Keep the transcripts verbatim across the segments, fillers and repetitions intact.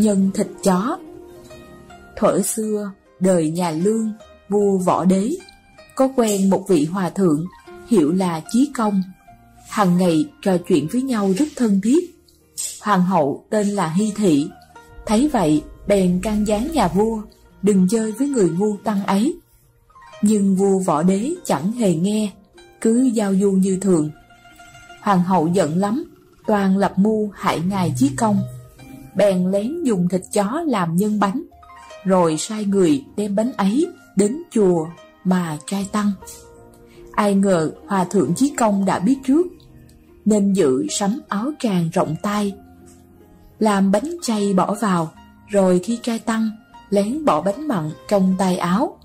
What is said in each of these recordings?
nhân thịt chó. Thuở xưa, đời nhà Lương, vua Võ Đế có quen một vị hòa thượng hiệu là Chí Công. Hằng ngày trò chuyện với nhau rất thân thiết. Hoàng hậu tên là Hy Thị, thấy vậy bèn can gián nhà vua đừng chơi với người ngu tăng ấy. Nhưng vua Võ Đế chẳng hề nghe, cứ giao du như thường. Hoàng hậu giận lắm, toàn lập mưu hại ngài Chí Công, bèn lén dùng thịt chó làm nhân bánh, rồi sai người đem bánh ấy đến chùa mà trai tăng. Ai ngờ Hòa Thượng Chí Công đã biết trước, nên dự sắm áo tràng rộng tay, làm bánh chay bỏ vào, rồi khi trai tăng, lén bỏ bánh mặn trong tay áo,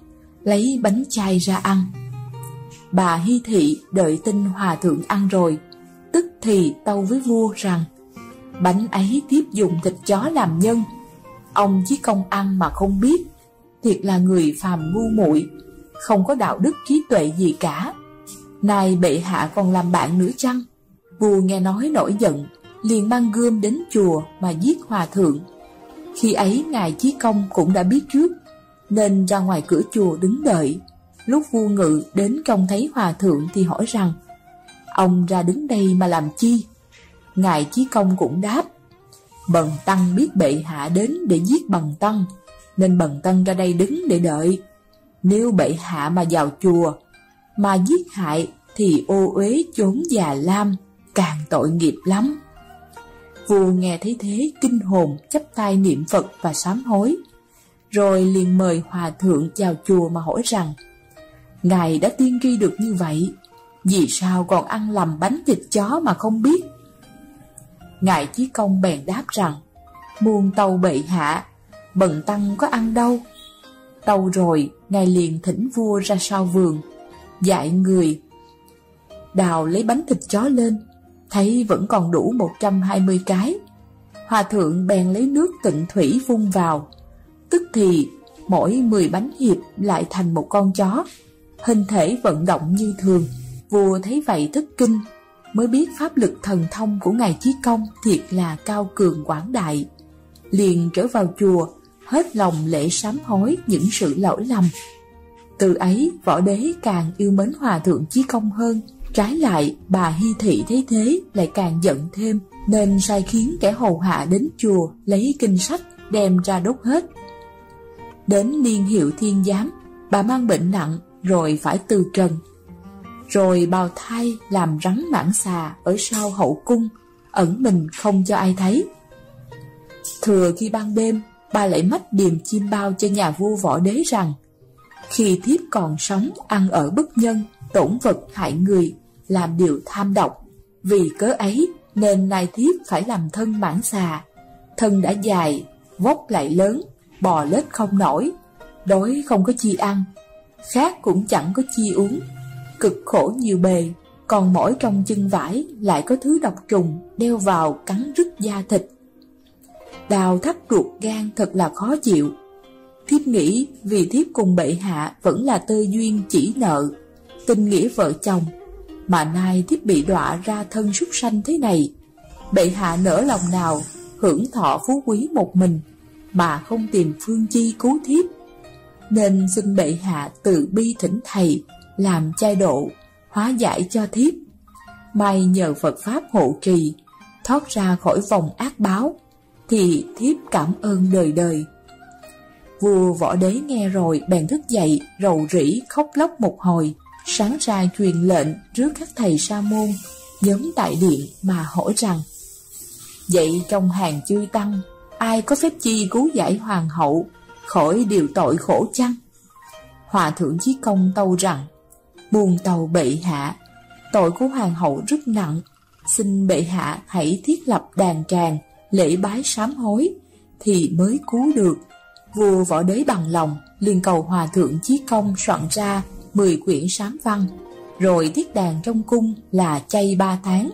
lấy bánh chay ra ăn. Bà Hy Thị đợi tin hòa thượng ăn rồi, tức thì tâu với vua rằng bánh ấy tiếp dùng thịt chó làm nhân, ông Chí Công ăn mà không biết, thiệt là người phàm ngu muội, không có đạo đức trí tuệ gì cả. Nay bệ hạ còn làm bạn nữa chăng? Vua nghe nói nổi giận, liền mang gươm đến chùa mà giết hòa thượng. Khi ấy ngài Chí Công cũng đã biết trước, nên ra ngoài cửa chùa đứng đợi. Lúc vua ngự đến trông thấy hòa thượng thì hỏi rằng: ông ra đứng đây mà làm chi? Ngài Chí Công cũng đáp: bần tăng biết bệ hạ đến để giết bần tăng, nên bần tăng ra đây đứng để đợi. Nếu bệ hạ mà vào chùa mà giết hại thì ô uế chốn già lam, càng tội nghiệp lắm. Vua nghe thấy thế kinh hồn, chắp tay niệm Phật và sám hối, rồi liền mời hòa thượng vào chùa mà hỏi rằng: ngài đã tiên tri được như vậy, vì sao còn ăn làm bánh thịt chó mà không biết? Ngài Chí Công bèn đáp rằng: muôn tâu bệ hạ, bần tăng có ăn đâu. Tâu rồi, ngài liền thỉnh vua ra sau vườn, dạy người đào lấy bánh thịt chó lên, thấy vẫn còn đủ một trăm hai mươi cái. Hòa thượng bèn lấy nước tịnh thủy phun vào, tức thì mỗi mười bánh hiệp lại thành một con chó, hình thể vận động như thường. Vua thấy vậy thất kinh, mới biết pháp lực thần thông của ngài Chí Công thiệt là cao cường quảng đại, liền trở vào chùa hết lòng lễ sám hối những sự lỗi lầm. Từ ấy Võ Đế càng yêu mến hòa thượng Chí Công hơn. Trái lại bà Hy Thị thấy thế lại càng giận thêm, nên sai khiến kẻ hầu hạ đến chùa lấy kinh sách đem ra đốt hết. Đến niên hiệu Thiên Giám, bà mang bệnh nặng rồi phải từ trần, rồi bào thai làm rắn mãng xà ở sau hậu cung, ẩn mình không cho ai thấy. Thừa khi ban đêm, bà lại mách điềm chiêm bao cho nhà vua Võ Đế rằng: khi thiếp còn sống, ăn ở bất nhân, tổn vật hại người, làm điều tham độc, vì cớ ấy nên nay thiếp phải làm thân mãng xà. Thân đã dài, vóc lại lớn, bò lết không nổi, đói không có chi ăn, khát cũng chẳng có chi uống, cực khổ nhiều bề, còn mỗi trong chân vải lại có thứ độc trùng đeo vào cắn rứt da thịt, đào thắt ruột gan, thật là khó chịu. Thiếp nghĩ vì thiếp cùng bệ hạ vẫn là tơ duyên chỉ nợ, tình nghĩa vợ chồng, mà nay thiếp bị đọa ra thân súc sanh thế này, bệ hạ nỡ lòng nào hưởng thọ phú quý một mình mà không tìm phương chi cứu thiếp, nên xin bệ hạ từ bi thỉnh thầy làm chai độ hóa giải cho thiếp. May nhờ Phật pháp hộ trì, thoát ra khỏi vòng ác báo, thì thiếp cảm ơn đời đời. Vua Võ Đế nghe rồi bèn thức dậy, rầu rĩ khóc lóc một hồi, sáng ra truyền lệnh rước các thầy sa môn nhóm tại điện mà hỏi rằng: vậy trong hàng chư tăng, ai có phép chi cứu giải hoàng hậu khỏi điều tội khổ chăng? Hòa thượng Chí Công tâu rằng: buồn tàu bệ hạ, tội của hoàng hậu rất nặng, xin bệ hạ hãy thiết lập đàn tràng lễ bái sám hối thì mới cứu được. Vua Võ Đế bằng lòng, liền cầu hòa thượng Chí Công soạn ra mười quyển sám văn, rồi thiết đàn trong cung là chay ba tháng,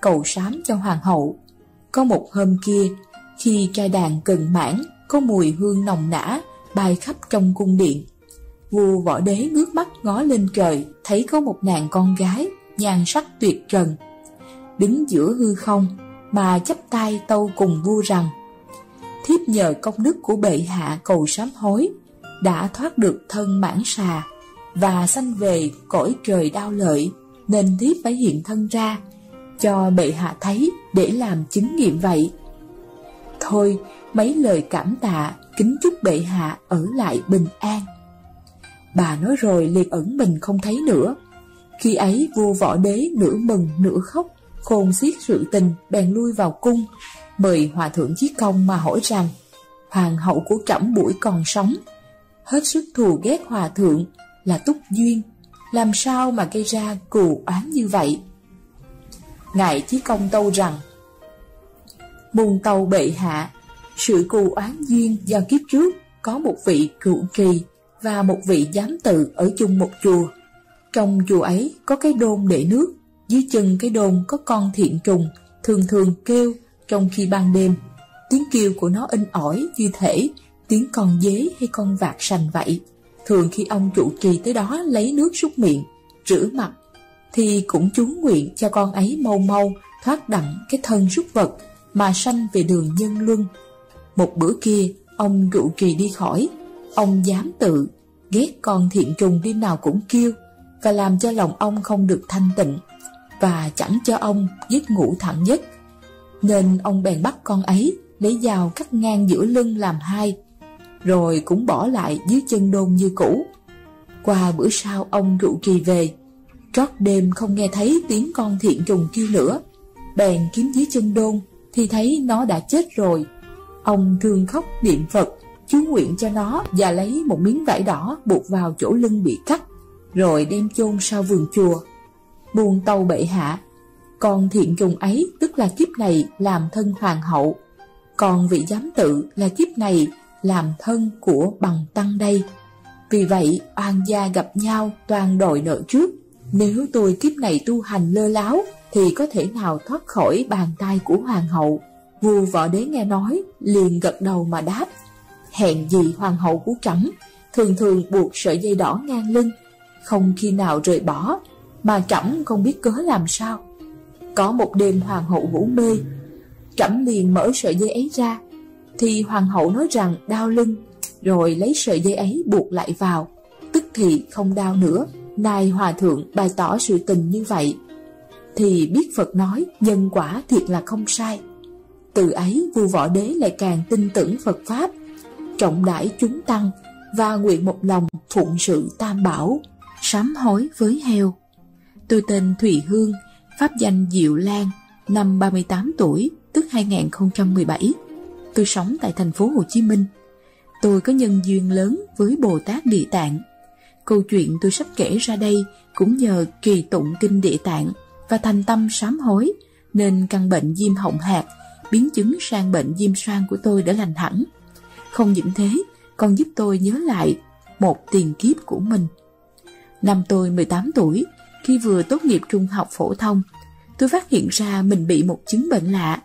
cầu sám cho hoàng hậu. Có một hôm kia, khi trai đàn cần mãn, có mùi hương nồng nã bay khắp trong cung điện. Vua Võ Đế ngước mắt ngó lên trời, thấy có một nàng con gái nhan sắc tuyệt trần, đứng giữa hư không mà chắp tay tâu cùng vua rằng: thiếp đức nhờ công đức của bệ hạ cầu sám hối, đã thoát được thân mãn xà và sanh về cõi trời Đao Lợi, nên thiếp phải hiện thân ra cho bệ hạ thấy để làm chứng nghiệm vậy. Thôi, mấy lời cảm tạ, kính chúc bệ hạ ở lại bình an. Bà nói rồi liền ẩn mình không thấy nữa. Khi ấy vua Võ Đế nửa mừng nửa khóc, khôn xiết sự tình, bèn lui vào cung, mời Hòa Thượng Chí Công mà hỏi rằng hoàng hậu của trẫm buổi còn sống hết sức thù ghét hòa thượng là túc duyên, làm sao mà gây ra cừu oán như vậy? Ngài Chí Công tâu rằng: Muôn tâu bệ hạ, sự cừu oán duyên do kiếp trước có một vị trụ trì và một vị giám tự ở chung một chùa. Trong chùa ấy có cái đôn để nước, dưới chân cái đôn có con thiện trùng thường thường kêu trong khi ban đêm. Tiếng kêu của nó in ỏi như thể tiếng con dế hay con vạc sành vậy. Thường khi ông trụ trì tới đó lấy nước súc miệng, rửa mặt, thì cũng chúng nguyện cho con ấy mau mau thoát đặng cái thân súc vật mà sanh về đường nhân luân. Một bữa kia, ông trụ trì đi khỏi, ông dám tự ghét con thiện trùng đêm nào cũng kêu, và làm cho lòng ông không được thanh tịnh, và chẳng cho ông giấc ngủ thẳng giấc. Nên ông bèn bắt con ấy, lấy dao cắt ngang giữa lưng làm hai, rồi cũng bỏ lại dưới chân đôn như cũ. Qua bữa sau ông trụ trì về, trót đêm không nghe thấy tiếng con thiện trùng kêu nữa, bèn kiếm dưới chân đôn thì thấy nó đã chết rồi. Ông thương khóc niệm Phật, chú nguyện cho nó, và lấy một miếng vải đỏ buộc vào chỗ lưng bị cắt, rồi đem chôn sau vườn chùa. Buông tâu bệ hạ, con thiện trùng ấy tức là kiếp này làm thân hoàng hậu, còn vị giám tự là kiếp này làm thân của bằng tăng đây. Vì vậy oan gia gặp nhau toàn đòi nợ trước. Nếu tôi kiếp này tu hành lơ láo thì có thể nào thoát khỏi bàn tay của hoàng hậu? Vua Võ Đế nghe nói liền gật đầu mà đáp: Hèn gì hoàng hậu của trẫm thường thường buộc sợi dây đỏ ngang lưng, không khi nào rời bỏ, mà trẫm không biết cớ làm sao. Có một đêm hoàng hậu ngủ mê, trẫm liền mở sợi dây ấy ra, thì hoàng hậu nói rằng đau lưng, rồi lấy sợi dây ấy buộc lại vào, tức thì không đau nữa. Nay hòa thượng bày tỏ sự tình như vậy, thì biết Phật nói nhân quả thiệt là không sai. Từ ấy vua Võ Đế lại càng tin tưởng Phật Pháp, trọng đãi chúng tăng, và nguyện một lòng phụng sự Tam Bảo, sám hối với heo. Tôi tên Thùy Hương, pháp danh Diệu Lan, năm ba mươi tám tuổi, tức hai nghìn không trăm mười bảy. Tôi sống tại thành phố Hồ Chí Minh. Tôi có nhân duyên lớn với Bồ Tát Địa Tạng. Câu chuyện tôi sắp kể ra đây cũng nhờ trì tụng kinh Địa Tạng và thành tâm sám hối, nên căn bệnh viêm họng hạc, biến chứng sang bệnh viêm xoang của tôi đã lành hẳn. Không những thế, còn giúp tôi nhớ lại một tiền kiếp của mình. Năm tôi mười tám tuổi, khi vừa tốt nghiệp trung học phổ thông, tôi phát hiện ra mình bị một chứng bệnh lạ.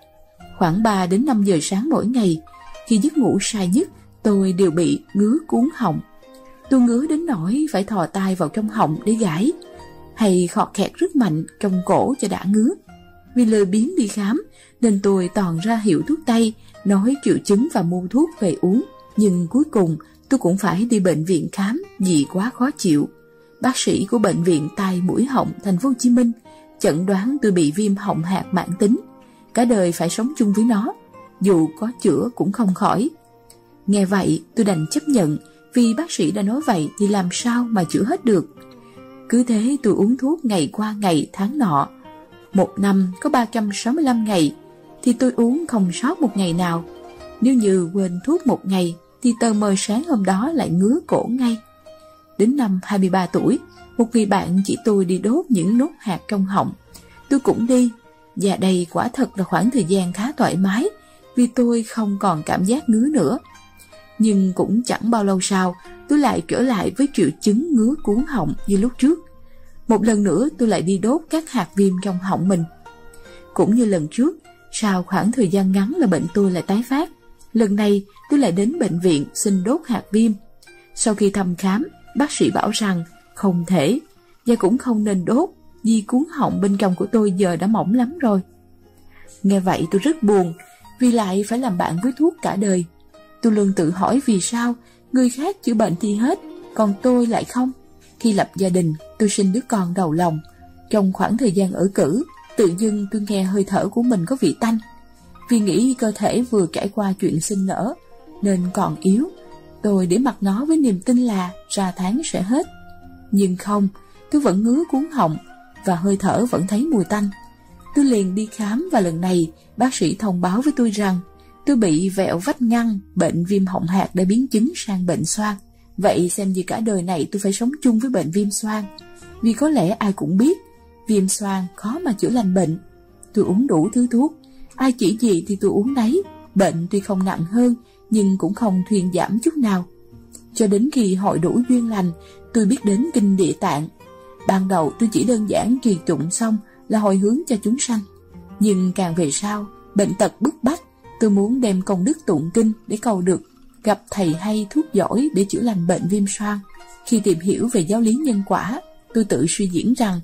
Khoảng ba đến năm giờ sáng mỗi ngày, khi giấc ngủ sai nhất, tôi đều bị ngứa cuốn họng. Tôi ngứa đến nỗi phải thò tay vào trong họng để gãi, hay khọt khẹt rất mạnh trong cổ cho đã ngứa. Vì lười biếng đi khám, nên tôi toàn ra hiệu thuốc tây, nói triệu chứng và mua thuốc về uống. Nhưng cuối cùng, tôi cũng phải đi bệnh viện khám vì quá khó chịu. Bác sĩ của bệnh viện tai mũi họng thành phố Hồ Chí Minh chẩn đoán tôi bị viêm họng hạc mãn tính, cả đời phải sống chung với nó, dù có chữa cũng không khỏi. Nghe vậy, tôi đành chấp nhận, vì bác sĩ đã nói vậy thì làm sao mà chữa hết được. Cứ thế tôi uống thuốc ngày qua ngày tháng nọ. Một năm có ba trăm sáu mươi lăm ngày, thì tôi uống không sót một ngày nào. Nếu như quên thuốc một ngày, thì tờ mờ sáng hôm đó lại ngứa cổ ngay. Đến năm hai mươi ba tuổi, một người bạn chỉ tôi đi đốt những nốt hạt trong họng. Tôi cũng đi, và đây quả thật là khoảng thời gian khá thoải mái, vì tôi không còn cảm giác ngứa nữa. Nhưng cũng chẳng bao lâu sau, tôi lại trở lại với triệu chứng ngứa cuốn họng như lúc trước. Một lần nữa tôi lại đi đốt các hạt viêm trong họng mình. Cũng như lần trước, sau khoảng thời gian ngắn là bệnh tôi lại tái phát. Lần này tôi lại đến bệnh viện xin đốt hạt viêm. Sau khi thăm khám, bác sĩ bảo rằng không thể, và cũng không nên đốt, vì cuốn họng bên trong của tôi giờ đã mỏng lắm rồi. Nghe vậy tôi rất buồn, vì lại phải làm bạn với thuốc cả đời. Tôi luôn tự hỏi vì sao người khác chữa bệnh thì hết, còn tôi lại không. Khi lập gia đình, tôi sinh đứa con đầu lòng. Trong khoảng thời gian ở cữ, tự dưng tôi nghe hơi thở của mình có vị tanh. Vì nghĩ cơ thể vừa trải qua chuyện sinh nở nên còn yếu, tôi để mặc nó với niềm tin là ra tháng sẽ hết. Nhưng không, tôi vẫn ngứa cuốn họng và hơi thở vẫn thấy mùi tanh. Tôi liền đi khám, và lần này bác sĩ thông báo với tôi rằng tôi bị vẹo vách ngăn, bệnh viêm họng hạt đã biến chứng sang bệnh xoang. Vậy xem như cả đời này tôi phải sống chung với bệnh viêm xoang. Vì có lẽ ai cũng biết, viêm xoang khó mà chữa lành bệnh. Tôi uống đủ thứ thuốc, ai chỉ gì thì tôi uống nấy. Bệnh tuy không nặng hơn, nhưng cũng không thuyên giảm chút nào. Cho đến khi hội đủ duyên lành, tôi biết đến Kinh Địa Tạng. Ban đầu tôi chỉ đơn giản trì tụng xong là hồi hướng cho chúng sanh. Nhưng càng về sau, bệnh tật bức bách, tôi muốn đem công đức tụng kinh để cầu được gặp thầy hay thuốc giỏi để chữa lành bệnh viêm xoang. Khi tìm hiểu về giáo lý nhân quả, tôi tự suy diễn rằng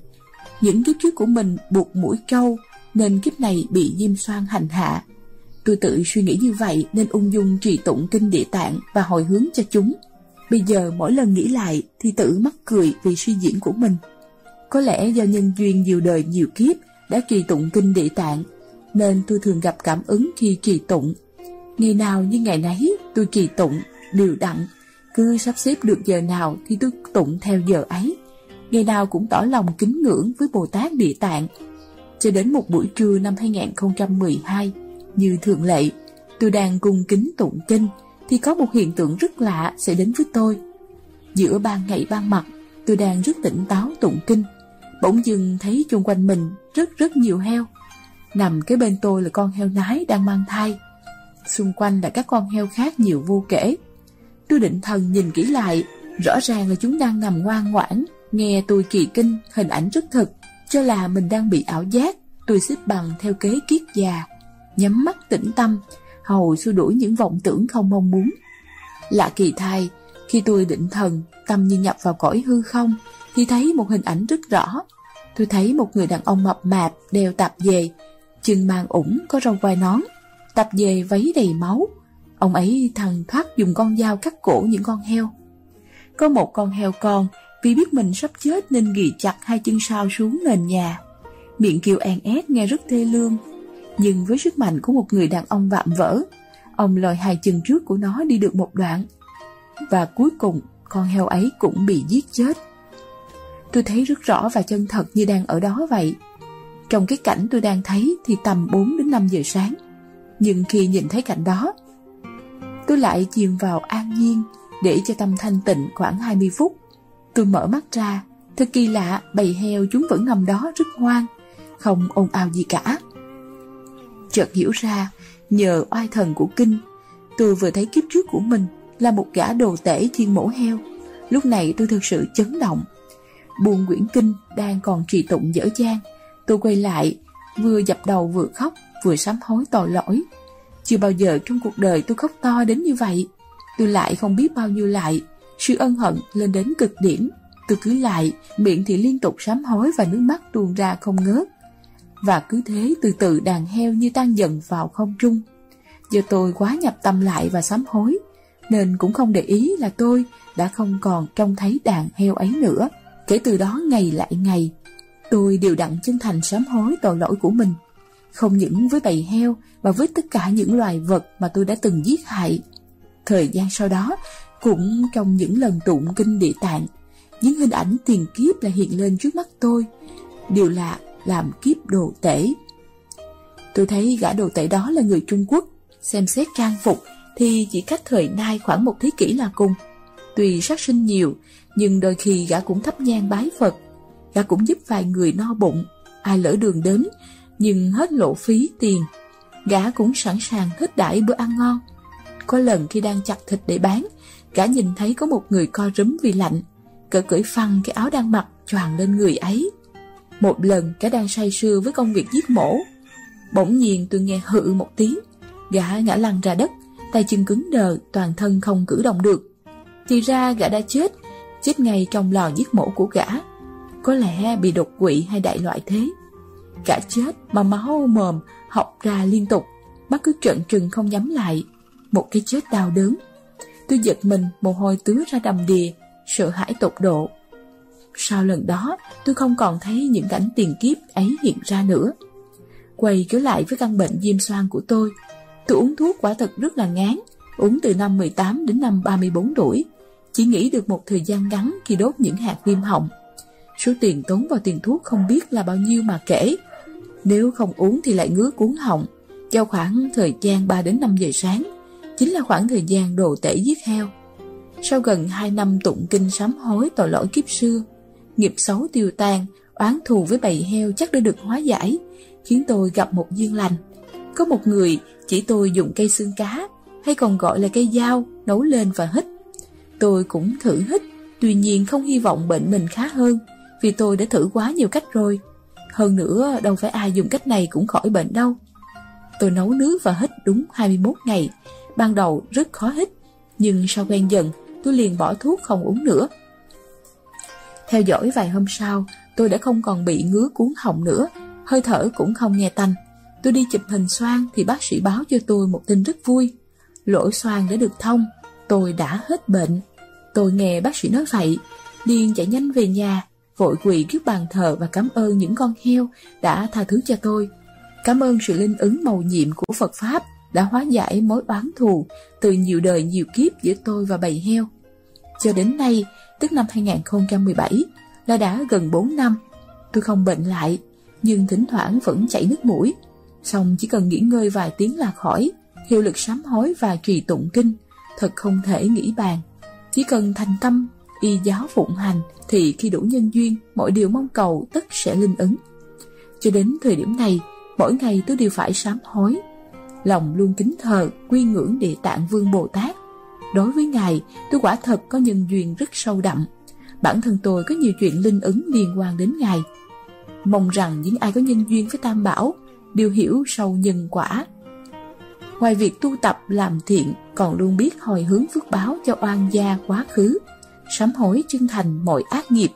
những kiếp trước của mình buộc mũi câu nên kiếp này bị viêm xoang hành hạ. Tôi tự suy nghĩ như vậy nên ung dung trì tụng Kinh Địa Tạng và hồi hướng cho chúng. Bây giờ mỗi lần nghĩ lại thì tự mắc cười vì suy diễn của mình. Có lẽ do nhân duyên nhiều đời nhiều kiếp đã trì tụng Kinh Địa Tạng, nên tôi thường gặp cảm ứng khi trì tụng. Ngày nào như ngày nấy tôi trì tụng đều đặn, cứ sắp xếp được giờ nào thì tôi tụng theo giờ ấy. Ngày nào cũng tỏ lòng kính ngưỡng với Bồ Tát Địa Tạng. Cho đến một buổi trưa năm hai nghìn không trăm mười hai, như thường lệ, tôi đang cung kính tụng kinh thì có một hiện tượng rất lạ sẽ đến với tôi. Giữa ban ngày ban mặt, tôi đang rất tỉnh táo tụng kinh, bỗng dưng thấy chung quanh mình rất rất nhiều heo. Nằm kế bên tôi là con heo nái đang mang thai, xung quanh là các con heo khác nhiều vô kể. Tôi định thần nhìn kỹ lại, rõ ràng là chúng đang nằm ngoan ngoãn nghe tôi trì kinh, hình ảnh rất thực, cho là mình đang bị ảo giác. Tôi xếp bằng theo kế kiết già, nhắm mắt tĩnh tâm, hầu xua đuổi những vọng tưởng không mong muốn. Lạ kỳ thay, khi tôi định thần, tâm như nhập vào cõi hư không, thì thấy một hình ảnh rất rõ. Tôi thấy một người đàn ông mập mạp đeo tạp dề, chân mang ủng có râu vai nón, tạp dề váy đầy máu. Ông ấy thằng thoát dùng con dao cắt cổ những con heo. Có một con heo con vì biết mình sắp chết nên ghì chặt hai chân sau xuống nền nhà, miệng kêu en ét nghe rất thê lương. Nhưng với sức mạnh của một người đàn ông vạm vỡ, ông lòi hai chân trước của nó đi được một đoạn, và cuối cùng con heo ấy cũng bị giết chết. Tôi thấy rất rõ và chân thật như đang ở đó vậy. Trong cái cảnh tôi đang thấy thì tầm bốn đến năm giờ sáng. Nhưng khi nhìn thấy cảnh đó, tôi lại chìm vào an nhiên để cho tâm thanh tịnh khoảng hai mươi phút. Tôi mở mắt ra, thật kỳ lạ, bầy heo chúng vẫn nằm đó rất ngoan, không ồn ào gì cả. Chợt hiểu ra, nhờ oai thần của kinh, tôi vừa thấy kiếp trước của mình là một gã đồ tể chuyên mổ heo. Lúc này tôi thực sự chấn động. Buồn quyển kinh đang còn trì tụng dở dang, tôi quay lại, vừa dập đầu vừa khóc, vừa sám hối tội lỗi. Chưa bao giờ trong cuộc đời tôi khóc to đến như vậy. Tôi lại không biết bao nhiêu lại, sự ân hận lên đến cực điểm. Tôi cứ lại, miệng thì liên tục sám hối và nước mắt tuôn ra không ngớt. Và cứ thế từ từ đàn heo như tan dần vào không trung. Do tôi quá nhập tâm lại và sám hối, nên cũng không để ý là tôi đã không còn trông thấy đàn heo ấy nữa. Kể từ đó ngày lại ngày, tôi đều đặn chân thành sám hối tội lỗi của mình, không những với bầy heo mà với tất cả những loài vật mà tôi đã từng giết hại. Thời gian sau đó, cũng trong những lần tụng Kinh Địa Tạng, những hình ảnh tiền kiếp lại hiện lên trước mắt tôi, điều là làm kiếp đồ tể. Tôi thấy gã đồ tể đó là người Trung Quốc, xem xét trang phục thì chỉ cách thời nay khoảng một thế kỷ là cùng. Tuy sát sinh nhiều, nhưng đôi khi gã cũng thắp nhang bái Phật, gã cũng giúp vài người no bụng, ai lỡ đường đến nhưng hết lộ phí tiền, gã cũng sẵn sàng hết đãi bữa ăn ngon. Có lần khi đang chặt thịt để bán, gã nhìn thấy có một người co rúm vì lạnh, cỡ cởi phăng cái áo đang mặc choàng lên người ấy. Một lần gã đang say sưa với công việc giết mổ, bỗng nhiên tôi nghe hự một tiếng, gã ngã lăn ra đất, tay chân cứng đờ, toàn thân không cử động được. Thì ra gã đã chết, chết ngay trong lò giết mổ của gã, có lẽ bị đột quỵ hay đại loại thế. Gã chết mà máu mồm hộc ra liên tục, mắt cứ trợn trừng không nhắm lại. một cái chết đau đớn. Tôi giật mình, mồ hôi tứa ra đầm đìa, sợ hãi tột độ. Sau lần đó, tôi không còn thấy những cảnh tiền kiếp ấy hiện ra nữa. Quay trở lại với căn bệnh viêm xoang của tôi, tôi uống thuốc quả thật rất là ngán, uống từ năm mười tám đến năm ba mươi tư tuổi, chỉ nghỉ được một thời gian ngắn khi đốt những hạt viêm họng. Số tiền tốn vào tiền thuốc không biết là bao nhiêu mà kể. Nếu không uống thì lại ngứa cuốn họng. Vào khoảng thời gian ba đến năm giờ sáng, chính là khoảng thời gian đồ tể giết heo. Sau gần hai năm tụng kinh sám hối tội lỗi kiếp xưa, nghiệp xấu tiêu tan, oán thù với bầy heo chắc đã được hóa giải, khiến tôi gặp một duyên lành. Có một người chỉ tôi dùng cây xương cá, hay còn gọi là cây dao, nấu lên và hít. Tôi cũng thử hít, tuy nhiên không hy vọng bệnh mình khá hơn, vì tôi đã thử quá nhiều cách rồi. Hơn nữa, đâu phải ai dùng cách này cũng khỏi bệnh đâu. Tôi nấu nước và hít đúng hai mươi mốt ngày. Ban đầu rất khó hít, nhưng sau quen dần, tôi liền bỏ thuốc không uống nữa. Theo dõi vài hôm sau, tôi đã không còn bị ngứa cuốn họng nữa, hơi thở cũng không nghe tanh. Tôi đi chụp hình xoang thì bác sĩ báo cho tôi một tin rất vui. Lỗ xoang đã được thông, tôi đã hết bệnh. Tôi nghe bác sĩ nói vậy, liền chạy nhanh về nhà, vội quỳ trước bàn thờ và cảm ơn những con heo đã tha thứ cho tôi. Cảm ơn sự linh ứng màu nhiệm của Phật Pháp đã hóa giải mối oán thù từ nhiều đời nhiều kiếp giữa tôi và bầy heo. Cho đến nay, tức năm hai không một bảy, là đã gần bốn năm, tôi không bệnh lại, nhưng thỉnh thoảng vẫn chảy nước mũi. Xong chỉ cần nghỉ ngơi vài tiếng là khỏi, hiệu lực sám hối và trì tụng kinh, thật không thể nghĩ bàn. Chỉ cần thành tâm, y giáo phụng hành, thì khi đủ nhân duyên, mọi điều mong cầu tất sẽ linh ứng. Cho đến thời điểm này, mỗi ngày tôi đều phải sám hối, lòng luôn kính thờ, quy ngưỡng Địa Tạng Vương Bồ Tát. Đối với Ngài, tôi quả thật có nhân duyên rất sâu đậm. Bản thân tôi có nhiều chuyện linh ứng liên quan đến Ngài. Mong rằng những ai có nhân duyên với Tam Bảo đều hiểu sâu nhân quả. Ngoài việc tu tập làm thiện, còn luôn biết hồi hướng phước báo cho oan gia quá khứ, sám hối chân thành mọi ác nghiệp,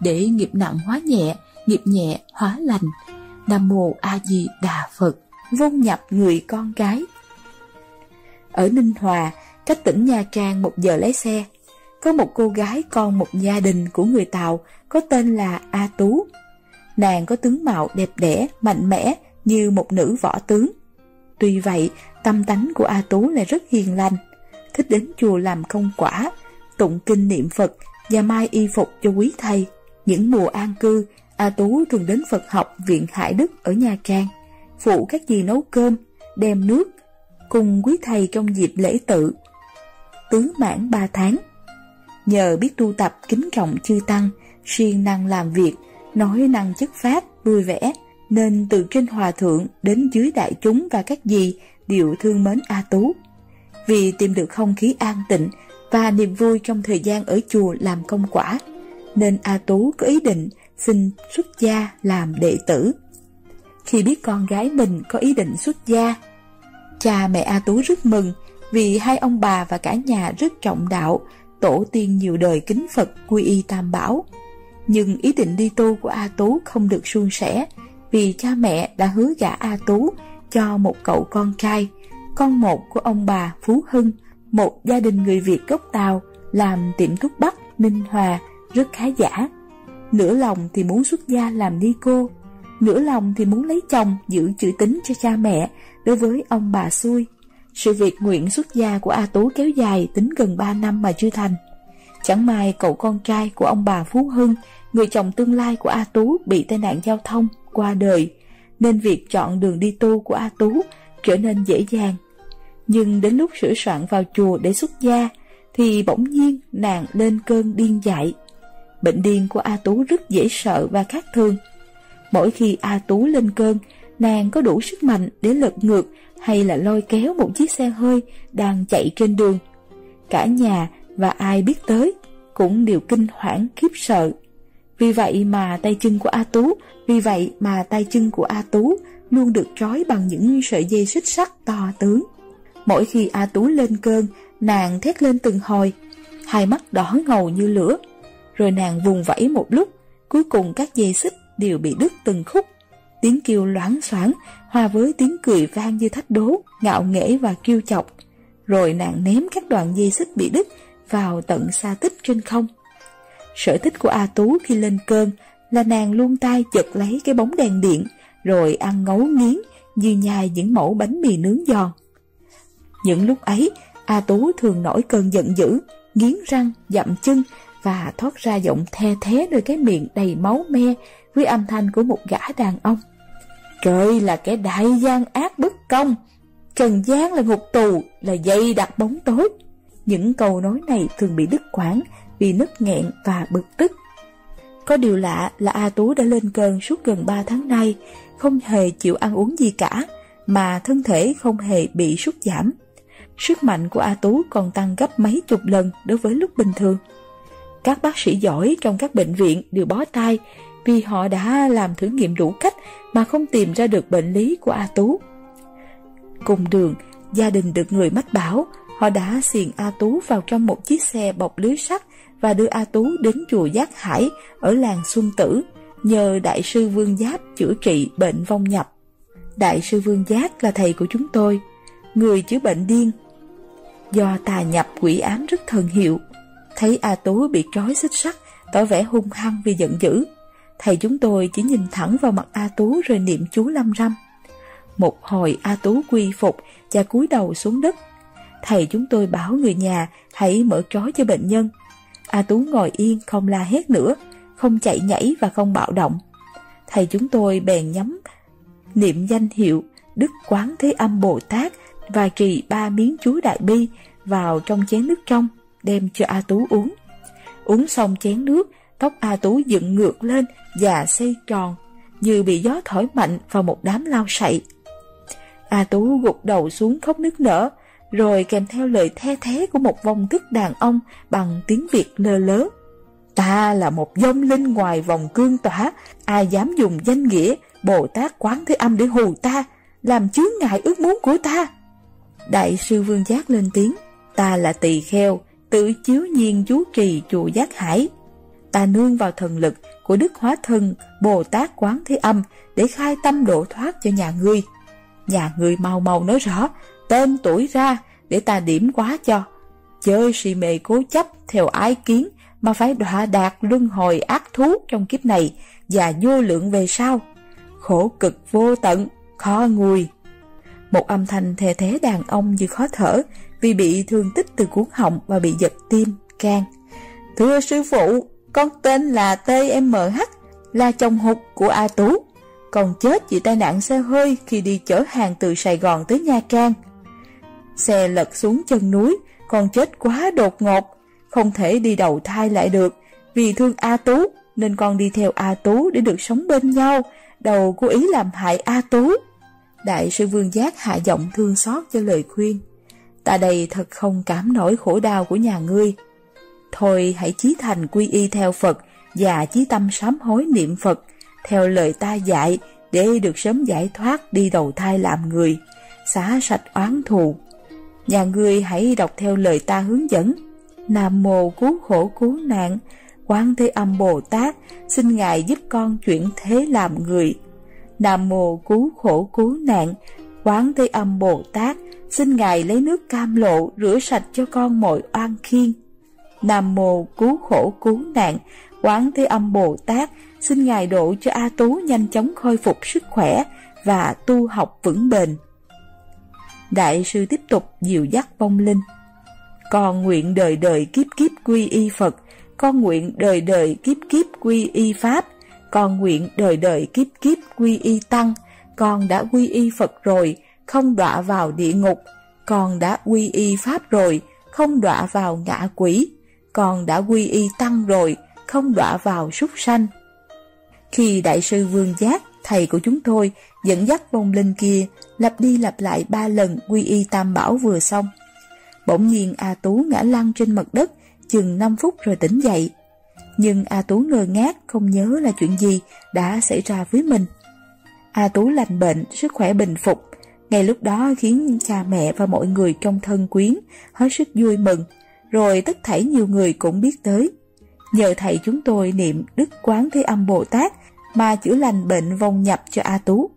để nghiệp nặng hóa nhẹ, nghiệp nhẹ hóa lành. Nam Mô A Di Đà Phật. Vôn nhập người con gái. Ở Ninh Hòa, cách tỉnh Nha Trang một giờ lái xe, có một cô gái con một gia đình của người Tàu có tên là A Tú. Nàng có tướng mạo đẹp đẽ, mạnh mẽ như một nữ võ tướng. Tuy vậy, tâm tánh của A Tú lại rất hiền lành, thích đến chùa làm công quả, tụng kinh niệm Phật và may y phục cho quý thầy. Những mùa an cư, A Tú thường đến Phật Học Viện Hải Đức ở Nha Trang, phụ các dì nấu cơm, đem nước, cùng quý thầy trong dịp lễ tự, tứ mãn ba tháng. Nhờ biết tu tập kính trọng chư tăng, siêng năng làm việc, nói năng chất phát, vui vẻ, nên từ trên hòa thượng đến dưới đại chúng và các dì đều thương mến A Tú. Vì tìm được không khí an tịnh và niềm vui trong thời gian ở chùa làm công quả, nên A Tú có ý định xin xuất gia làm đệ tử. Khi biết con gái mình có ý định xuất gia, cha mẹ A Tú rất mừng, vì hai ông bà và cả nhà rất trọng đạo, tổ tiên nhiều đời kính Phật quy y Tam Bảo. Nhưng ý định đi tu của A Tú không được suôn sẻ, vì cha mẹ đã hứa gả A Tú cho một cậu con trai, con một của ông bà Phú Hưng, một gia đình người Việt gốc Tàu làm tiệm thuốc Bắc Minh Hòa rất khá giả. Nửa lòng thì muốn xuất gia làm ni cô, nửa lòng thì muốn lấy chồng giữ chữ tín cho cha mẹ đối với ông bà xui. Sự việc nguyện xuất gia của A Tú kéo dài tính gần ba năm mà chưa thành. Chẳng may cậu con trai của ông bà Phú Hưng, người chồng tương lai của A Tú, bị tai nạn giao thông qua đời, nên việc chọn đường đi tu của A Tú trở nên dễ dàng. Nhưng đến lúc sửa soạn vào chùa để xuất gia thì bỗng nhiên nàng lên cơn điên dại. Bệnh điên của A Tú rất dễ sợ và khác thường. Mỗi khi A Tú lên cơn, nàng có đủ sức mạnh để lật ngược hay là lôi kéo một chiếc xe hơi đang chạy trên đường. Cả nhà và ai biết tới cũng đều kinh hoảng khiếp sợ. Vì vậy mà tay chân của A Tú, vì vậy mà tay chân của A Tú luôn được trói bằng những sợi dây xích sắt to tướng. Mỗi khi A Tú lên cơn, nàng thét lên từng hồi, hai mắt đỏ ngầu như lửa. Rồi nàng vùng vẫy một lúc, cuối cùng các dây xích đều bị đứt từng khúc. Tiếng kêu loảng xoảng hòa với tiếng cười vang như thách đố, ngạo nghễ và kiêu chọc. rồi nàng ném các đoạn dây xích bị đứt vào tận xa tích trên không. Sở thích của A Tú khi lên cơn là nàng luôn tay giật lấy cái bóng đèn điện, rồi ăn ngấu nghiến như nhai những mẩu bánh mì nướng giòn. Những lúc ấy, A Tú thường nổi cơn giận dữ, nghiến răng, dậm chân và thoát ra giọng the thé nơi cái miệng đầy máu me với âm thanh của một gã đàn ông. Trời là kẻ đại gian ác bất công, trần gian là ngục tù, là dây đặt bóng tối. Những câu nói này thường bị đứt quãng vì nứt nghẹn và bực tức. Có điều lạ là A Tú đã lên cơn suốt gần ba tháng nay, không hề chịu ăn uống gì cả, mà thân thể không hề bị sút giảm. Sức mạnh của A Tú còn tăng gấp mấy chục lần đối với lúc bình thường. Các bác sĩ giỏi trong các bệnh viện đều bó tay vì họ đã làm thử nghiệm đủ cách mà không tìm ra được bệnh lý của A Tú. Cùng đường, gia đình được người mách bảo, họ đã xiềng A Tú vào trong một chiếc xe bọc lưới sắt và đưa A Tú đến chùa Giác Hải ở làng Xuân Tử, nhờ Đại sư Vương Giác chữa trị bệnh vong nhập. Đại sư Vương Giác là thầy của chúng tôi, người chữa bệnh điên, do tà nhập quỷ ám rất thần hiệu. Thấy A Tú bị trói xích sắt, tỏ vẻ hung hăng vì giận dữ. Thầy chúng tôi chỉ nhìn thẳng vào mặt A Tú rồi niệm chú lăm răm. Một hồi A Tú quy phục và cúi đầu xuống đất. Thầy chúng tôi bảo người nhà hãy mở trói cho bệnh nhân. A Tú ngồi yên, không la hét nữa, không chạy nhảy và không bạo động. Thầy chúng tôi bèn nhắm niệm danh hiệu Đức Quán Thế Âm Bồ Tát và trì ba miếng chú Đại Bi vào trong chén nước trong, đem cho A Tú uống. Uống xong chén nước, tóc A Tú dựng ngược lên và xoay tròn như bị gió thổi mạnh vào một đám lao sậy. A Tú gục đầu xuống khóc nức nở, rồi kèm theo lời the thé của một vong thức đàn ông bằng tiếng Việt lơ lớ. Ta là một vong linh ngoài vòng cương tỏa, ai dám dùng danh nghĩa Bồ Tát Quán Thế Âm để hù ta, làm chướng ngại ước muốn của ta. Đại sư Vương Giác lên tiếng, ta là tỳ kheo, tự chiếu nhiên chú trì chùa Giác Hải. Ta nương vào thần lực của Đức Hóa Thân Bồ Tát Quán Thế Âm để khai tâm độ thoát cho nhà ngươi. Nhà ngươi mau mau nói rõ tên tuổi ra để ta điểm quá cho. Chơi si mê cố chấp theo ái kiến mà phải đọa đạt luân hồi ác thú trong kiếp này và vô lượng về sau, khổ cực vô tận, khó nguôi. Một âm thanh thê thế đàn ông như khó thở vì bị thương tích từ cuốn họng và bị giật tim, can. Thưa sư phụ, con tên là tê em hát, là chồng hụt của A Tú. Con chết vì tai nạn xe hơi khi đi chở hàng từ Sài Gòn tới Nha Trang. Xe lật xuống chân núi, con chết quá đột ngột, không thể đi đầu thai lại được. Vì thương A Tú nên con đi theo A Tú để được sống bên nhau, đầu cố ý làm hại A Tú. Đại sư Vương Giác hạ giọng thương xót cho lời khuyên. Ta đây thật không cảm nổi khổ đau của nhà ngươi. Thôi hãy chí thành quy y theo Phật và chí tâm sám hối niệm Phật theo lời ta dạy để được sớm giải thoát, đi đầu thai làm người, xả sạch oán thù. Nhà ngươi hãy đọc theo lời ta hướng dẫn. Nam mô cứu khổ cứu nạn Quán Thế Âm Bồ Tát, xin Ngài giúp con chuyển thế làm người. Nam mô cứu khổ cứu nạn Quán Thế Âm Bồ Tát, xin Ngài lấy nước cam lộ rửa sạch cho con mọi oan khiên. Nam mô cứu khổ cứu nạn Quán Thế Âm Bồ Tát, xin Ngài độ cho A Tú nhanh chóng khôi phục sức khỏe và tu học vững bền. Đại sư tiếp tục dìu dắt vong linh. Con nguyện đời đời kiếp kiếp quy y Phật, con nguyện đời đời kiếp kiếp quy y Pháp, con nguyện đời đời kiếp kiếp quy y Tăng. Con đã quy y Phật rồi, không đọa vào địa ngục. Con đã quy y Pháp rồi, không đọa vào ngạ quỷ. Con đã quy y Tăng rồi, không đọa vào súc sanh. Khi Đại sư Vương Giác, thầy của chúng tôi, dẫn dắt vong linh kia lặp đi lặp lại ba lần quy y Tam Bảo vừa xong, bỗng nhiên A Tú ngã lăn trên mặt đất chừng năm phút rồi tỉnh dậy. Nhưng A Tú ngơ ngác không nhớ là chuyện gì đã xảy ra với mình. A Tú lành bệnh, sức khỏe bình phục. Ngay lúc đó khiến cha mẹ và mọi người trong thân quyến hết sức vui mừng, rồi tất thảy nhiều người cũng biết tới. Nhờ thầy chúng tôi niệm Đức Quán Thế Âm Bồ Tát mà chữa lành bệnh vong nhập cho A Tú.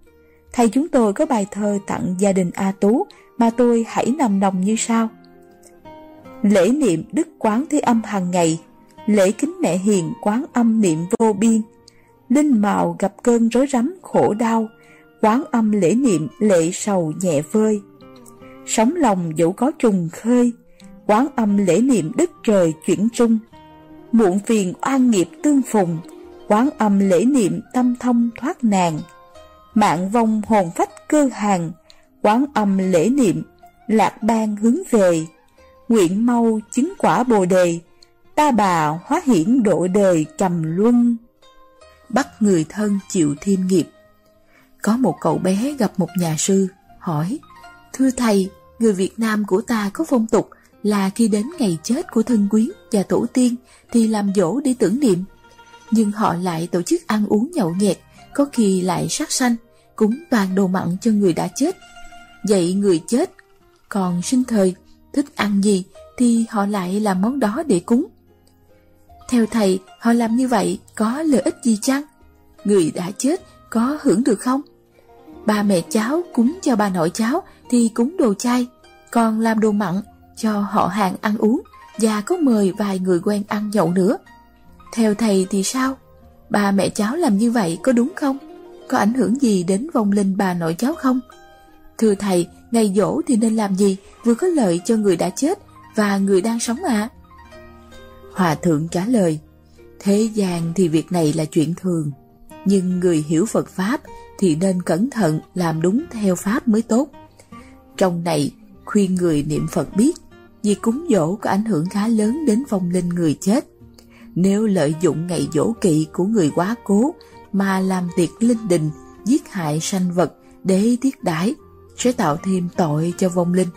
Thầy chúng tôi có bài thơ tặng gia đình A Tú mà tôi hãy nằm lòng như sau. lễ niệm Đức Quán Thế Âm hàng ngày, lễ kính mẹ hiền Quán Âm niệm vô biên, linh mạo gặp cơn rối rắm khổ đau, Quán Âm lễ niệm lệ sầu nhẹ vơi. Sống lòng dẫu có trùng khơi, Quán Âm lễ niệm Đức Trời chuyển trung. Muộn phiền oan nghiệp tương phùng, Quán Âm lễ niệm tâm thông thoát nạn. Mạng vong hồn phách cơ hàng, Quán Âm lễ niệm lạc ban hướng về. Nguyện mau chứng quả Bồ Đề, Ta Bà hóa hiển độ đời trầm luân. Bắt người thân chịu thiên nghiệp. Có một cậu bé gặp một nhà sư, hỏi: Thưa Thầy, người Việt Nam của ta có phong tục là khi đến ngày chết của thân quyến và tổ tiên thì làm dỗ để tưởng niệm. Nhưng họ lại tổ chức ăn uống nhậu nhẹt, có khi lại sát sanh, cúng toàn đồ mặn cho người đã chết. Vậy người chết còn sinh thời thích ăn gì thì họ lại làm món đó để cúng. Theo Thầy, họ làm như vậy có lợi ích gì chăng? Người đã chết có hưởng được không? Ba mẹ cháu cúng cho bà nội cháu thì cúng đồ chay, còn làm đồ mặn cho họ hàng ăn uống và có mời vài người quen ăn nhậu nữa. Theo Thầy thì sao? Bà mẹ cháu làm như vậy có đúng không? Có ảnh hưởng gì đến vong linh bà nội cháu không? Thưa Thầy, ngày giỗ thì nên làm gì vừa có lợi cho người đã chết và người đang sống ạ? À? Hòa thượng trả lời: Thế gian thì việc này là chuyện thường, nhưng người hiểu Phật Pháp thì nên cẩn thận làm đúng theo Pháp mới tốt. Trong này khuyên người niệm Phật biết, việc cúng dỗ có ảnh hưởng khá lớn đến vong linh người chết. Nếu lợi dụng ngày dỗ kỵ của người quá cố mà làm tiệc linh đình, giết hại sanh vật để tiết đãi, sẽ tạo thêm tội cho vong linh.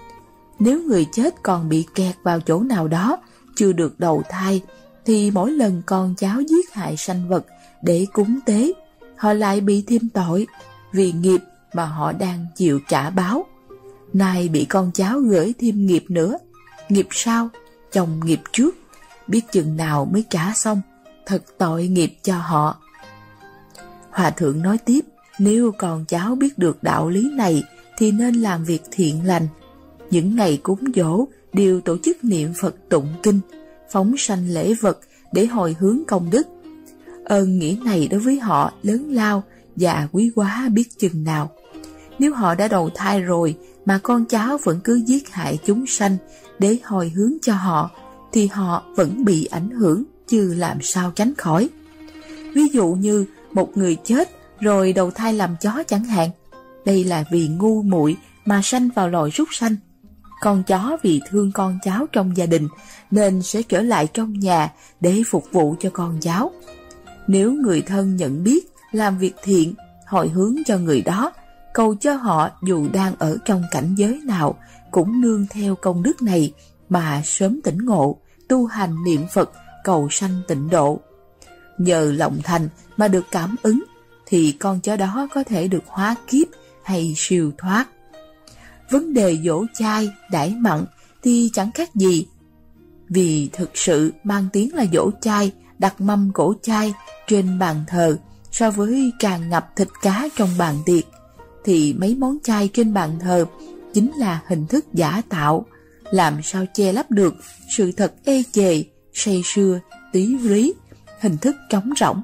Nếu người chết còn bị kẹt vào chỗ nào đó, chưa được đầu thai, thì mỗi lần con cháu giết hại sanh vật để cúng tế, họ lại bị thêm tội vì nghiệp mà họ đang chịu trả báo. Nay bị con cháu gửi thêm nghiệp nữa, nghiệp sau, chồng nghiệp trước, biết chừng nào mới trả xong, thật tội nghiệp cho họ. Hòa thượng nói tiếp: Nếu con cháu biết được đạo lý này thì nên làm việc thiện lành. Những ngày cúng dỗ đều tổ chức niệm Phật tụng kinh, phóng sanh lễ vật để hồi hướng công đức. Ơn nghĩa này đối với họ lớn lao và quý quá biết chừng nào. Nếu họ đã đầu thai rồi mà con cháu vẫn cứ giết hại chúng sanh để hồi hướng cho họ, thì họ vẫn bị ảnh hưởng chứ làm sao tránh khỏi. Ví dụ như một người chết rồi đầu thai làm chó chẳng hạn, đây là vì ngu muội mà sanh vào loài súc sanh. Con chó vì thương con cháu trong gia đình nên sẽ trở lại trong nhà để phục vụ cho con cháu. Nếu người thân nhận biết, làm việc thiện, hồi hướng cho người đó, cầu cho họ dù đang ở trong cảnh giới nào cũng nương theo công đức này mà sớm tỉnh ngộ, tu hành niệm Phật, cầu sanh tịnh độ. Nhờ lòng thành mà được cảm ứng thì con chó đó có thể được hóa kiếp hay siêu thoát. Vấn đề dỗ chay, đãi mặn thì chẳng khác gì, vì thực sự mang tiếng là dỗ chay, đặt mâm cỗ chay trên bàn thờ so với tràn ngập thịt cá trong bàn tiệc, thì mấy món chay trên bàn thờ chính là hình thức giả tạo, làm sao che lấp được sự thật ê chề, say sưa, tí lý, hình thức trống rỗng.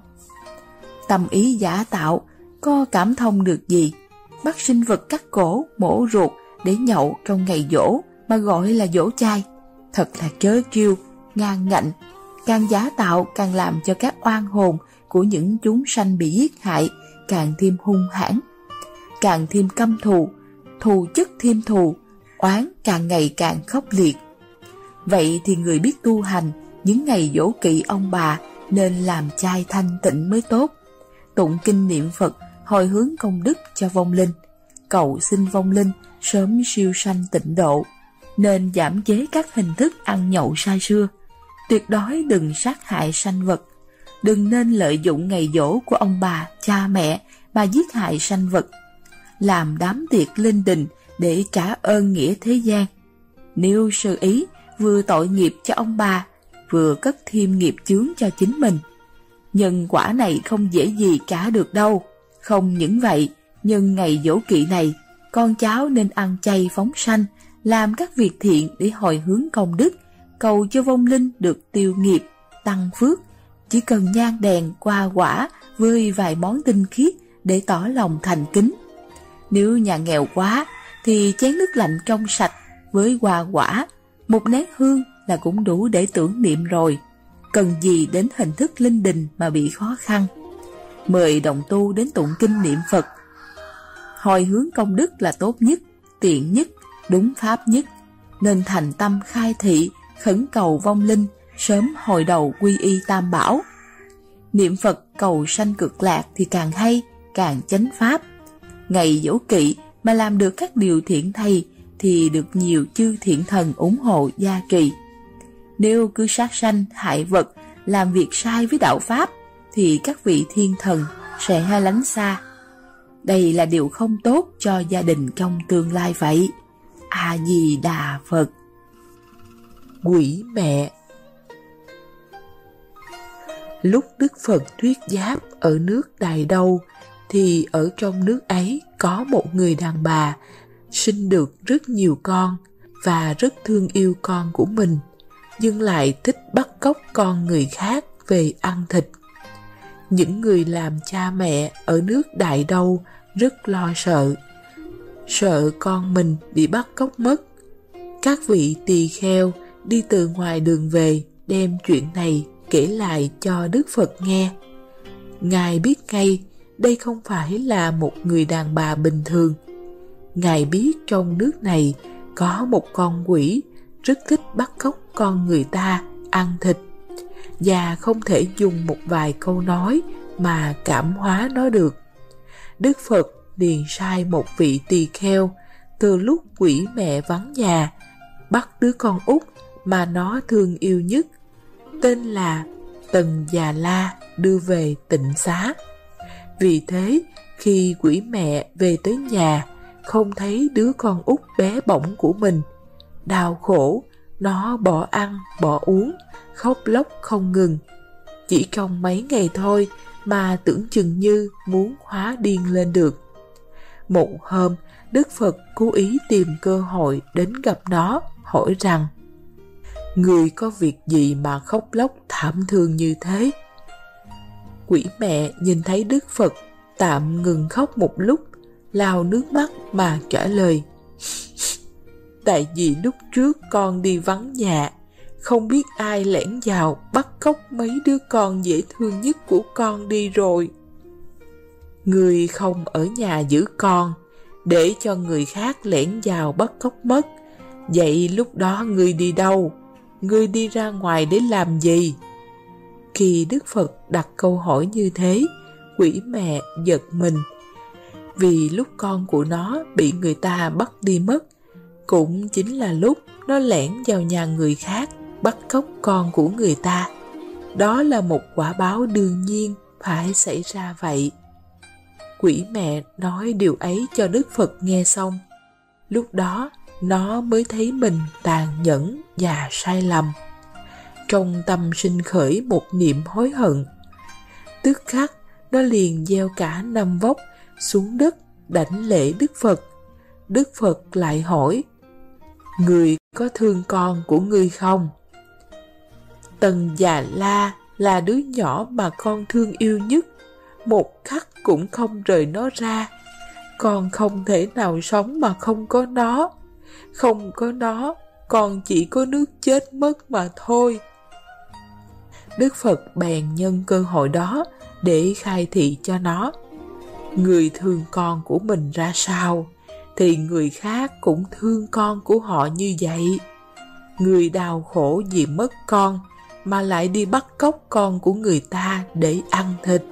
Tâm ý giả tạo có cảm thông được gì? Bắt sinh vật cắt cổ, mổ ruột để nhậu trong ngày giỗ mà gọi là giỗ chay, thật là trớ trêu, ngang ngạnh. Càng giả tạo càng làm cho các oan hồn của những chúng sanh bị giết hại càng thêm hung hãn, càng thêm căm thù, thù chất thêm thù, oán càng ngày càng khốc liệt. Vậy thì người biết tu hành, những ngày giỗ kỵ ông bà nên làm chay thanh tịnh mới tốt, tụng kinh niệm Phật, hồi hướng công đức cho vong linh, cầu xin vong linh sớm siêu sanh tịnh độ. Nên giảm chế các hình thức ăn nhậu say sưa, tuyệt đối đừng sát hại sanh vật. Đừng nên lợi dụng ngày giỗ của ông bà, cha mẹ mà giết hại sanh vật, làm đám tiệc linh đình để trả ơn nghĩa thế gian. Nếu sơ ý, vừa tội nghiệp cho ông bà, vừa cất thêm nghiệp chướng cho chính mình. Nhân quả này không dễ gì trả được đâu. Không những vậy, nhân ngày giỗ kỵ này, con cháu nên ăn chay phóng sanh, làm các việc thiện để hồi hướng công đức, cầu cho vong linh được tiêu nghiệp, tăng phước. Chỉ cần nhang đèn qua quả với vài món tinh khiết để tỏ lòng thành kính. Nếu nhà nghèo quá thì chén nước lạnh trong sạch với hoa quả, một nén hương là cũng đủ để tưởng niệm rồi. Cần gì đến hình thức linh đình mà bị khó khăn. Mời đồng tu đến tụng kinh niệm Phật. Hồi hướng công đức là tốt nhất, tiện nhất, đúng pháp nhất. Nên thành tâm khai thị, khẩn cầu vong linh sớm hồi đầu quy y Tam Bảo. Niệm Phật cầu sanh Cực Lạc thì càng hay, càng chánh pháp. Ngày Dỗ Kỵ mà làm được các điều thiện thay thì được nhiều chư thiện thần ủng hộ gia trì. Nếu cứ sát sanh, hại vật, làm việc sai với đạo pháp thì các vị thiên thần sẽ lánh xa. Đây là điều không tốt cho gia đình trong tương lai vậy. A-di-đà Phật. Quỷ mẹ. Lúc Đức Phật thuyết pháp ở nước Đài Đâu thì ở trong nước ấy có một người đàn bà sinh được rất nhiều con và rất thương yêu con của mình, nhưng lại thích bắt cóc con người khác về ăn thịt. Những người làm cha mẹ ở nước Đại Đâu rất lo sợ, sợ con mình bị bắt cóc mất. Các vị tỳ kheo đi từ ngoài đường về đem chuyện này kể lại cho Đức Phật nghe. Ngài biết ngay đây không phải là một người đàn bà bình thường. Ngài biết trong nước này có một con quỷ rất thích bắt cóc con người ta ăn thịt, và không thể dùng một vài câu nói mà cảm hóa nó được. Đức Phật liền sai một vị tỳ kheo từ lúc quỷ mẹ vắng nhà bắt đứa con út mà nó thương yêu nhất, tên là Tần Già La, đưa về tịnh xá. Vì thế khi quỷ mẹ về tới nhà không thấy đứa con út bé bỏng của mình, đau khổ, nó bỏ ăn, bỏ uống, khóc lóc không ngừng. Chỉ trong mấy ngày thôi mà tưởng chừng như muốn hóa điên lên được. Một hôm, Đức Phật cố ý tìm cơ hội đến gặp nó, hỏi rằng: "Người có việc gì mà khóc lóc thảm thương như thế?" Quỷ mẹ nhìn thấy Đức Phật tạm ngừng khóc một lúc, lau nước mắt mà trả lời: "Tại vì lúc trước con đi vắng nhà, không biết ai lẻn vào bắt cóc mấy đứa con dễ thương nhất của con đi rồi. Người không ở nhà giữ con, để cho người khác lẻn vào bắt cóc mất. Vậy lúc đó người đi đâu? Người đi ra ngoài để làm gì?" Khi Đức Phật đặt câu hỏi như thế, quỷ mẹ giật mình. Vì lúc con của nó bị người ta bắt đi mất cũng chính là lúc nó lẻn vào nhà người khác bắt cóc con của người ta. Đó là một quả báo đương nhiên phải xảy ra vậy. Quỷ mẹ nói điều ấy cho Đức Phật nghe xong. Lúc đó nó mới thấy mình tàn nhẫn và sai lầm. Trong tâm sinh khởi một niệm hối hận. Tức khắc nó liền gieo cả năm vóc xuống đất đảnh lễ Đức Phật. Đức Phật lại hỏi: "Người có thương con của người không?" Tần Già La là đứa nhỏ mà con thương yêu nhất, một khắc cũng không rời nó ra. Con không thể nào sống mà không có nó. Không có nó, con chỉ có nước chết mất mà thôi. Đức Phật bèn nhân cơ hội đó để khai thị cho nó: "Người thương con của mình ra sao thì người khác cũng thương con của họ như vậy. Người đau khổ vì mất con mà lại đi bắt cóc con của người ta để ăn thịt,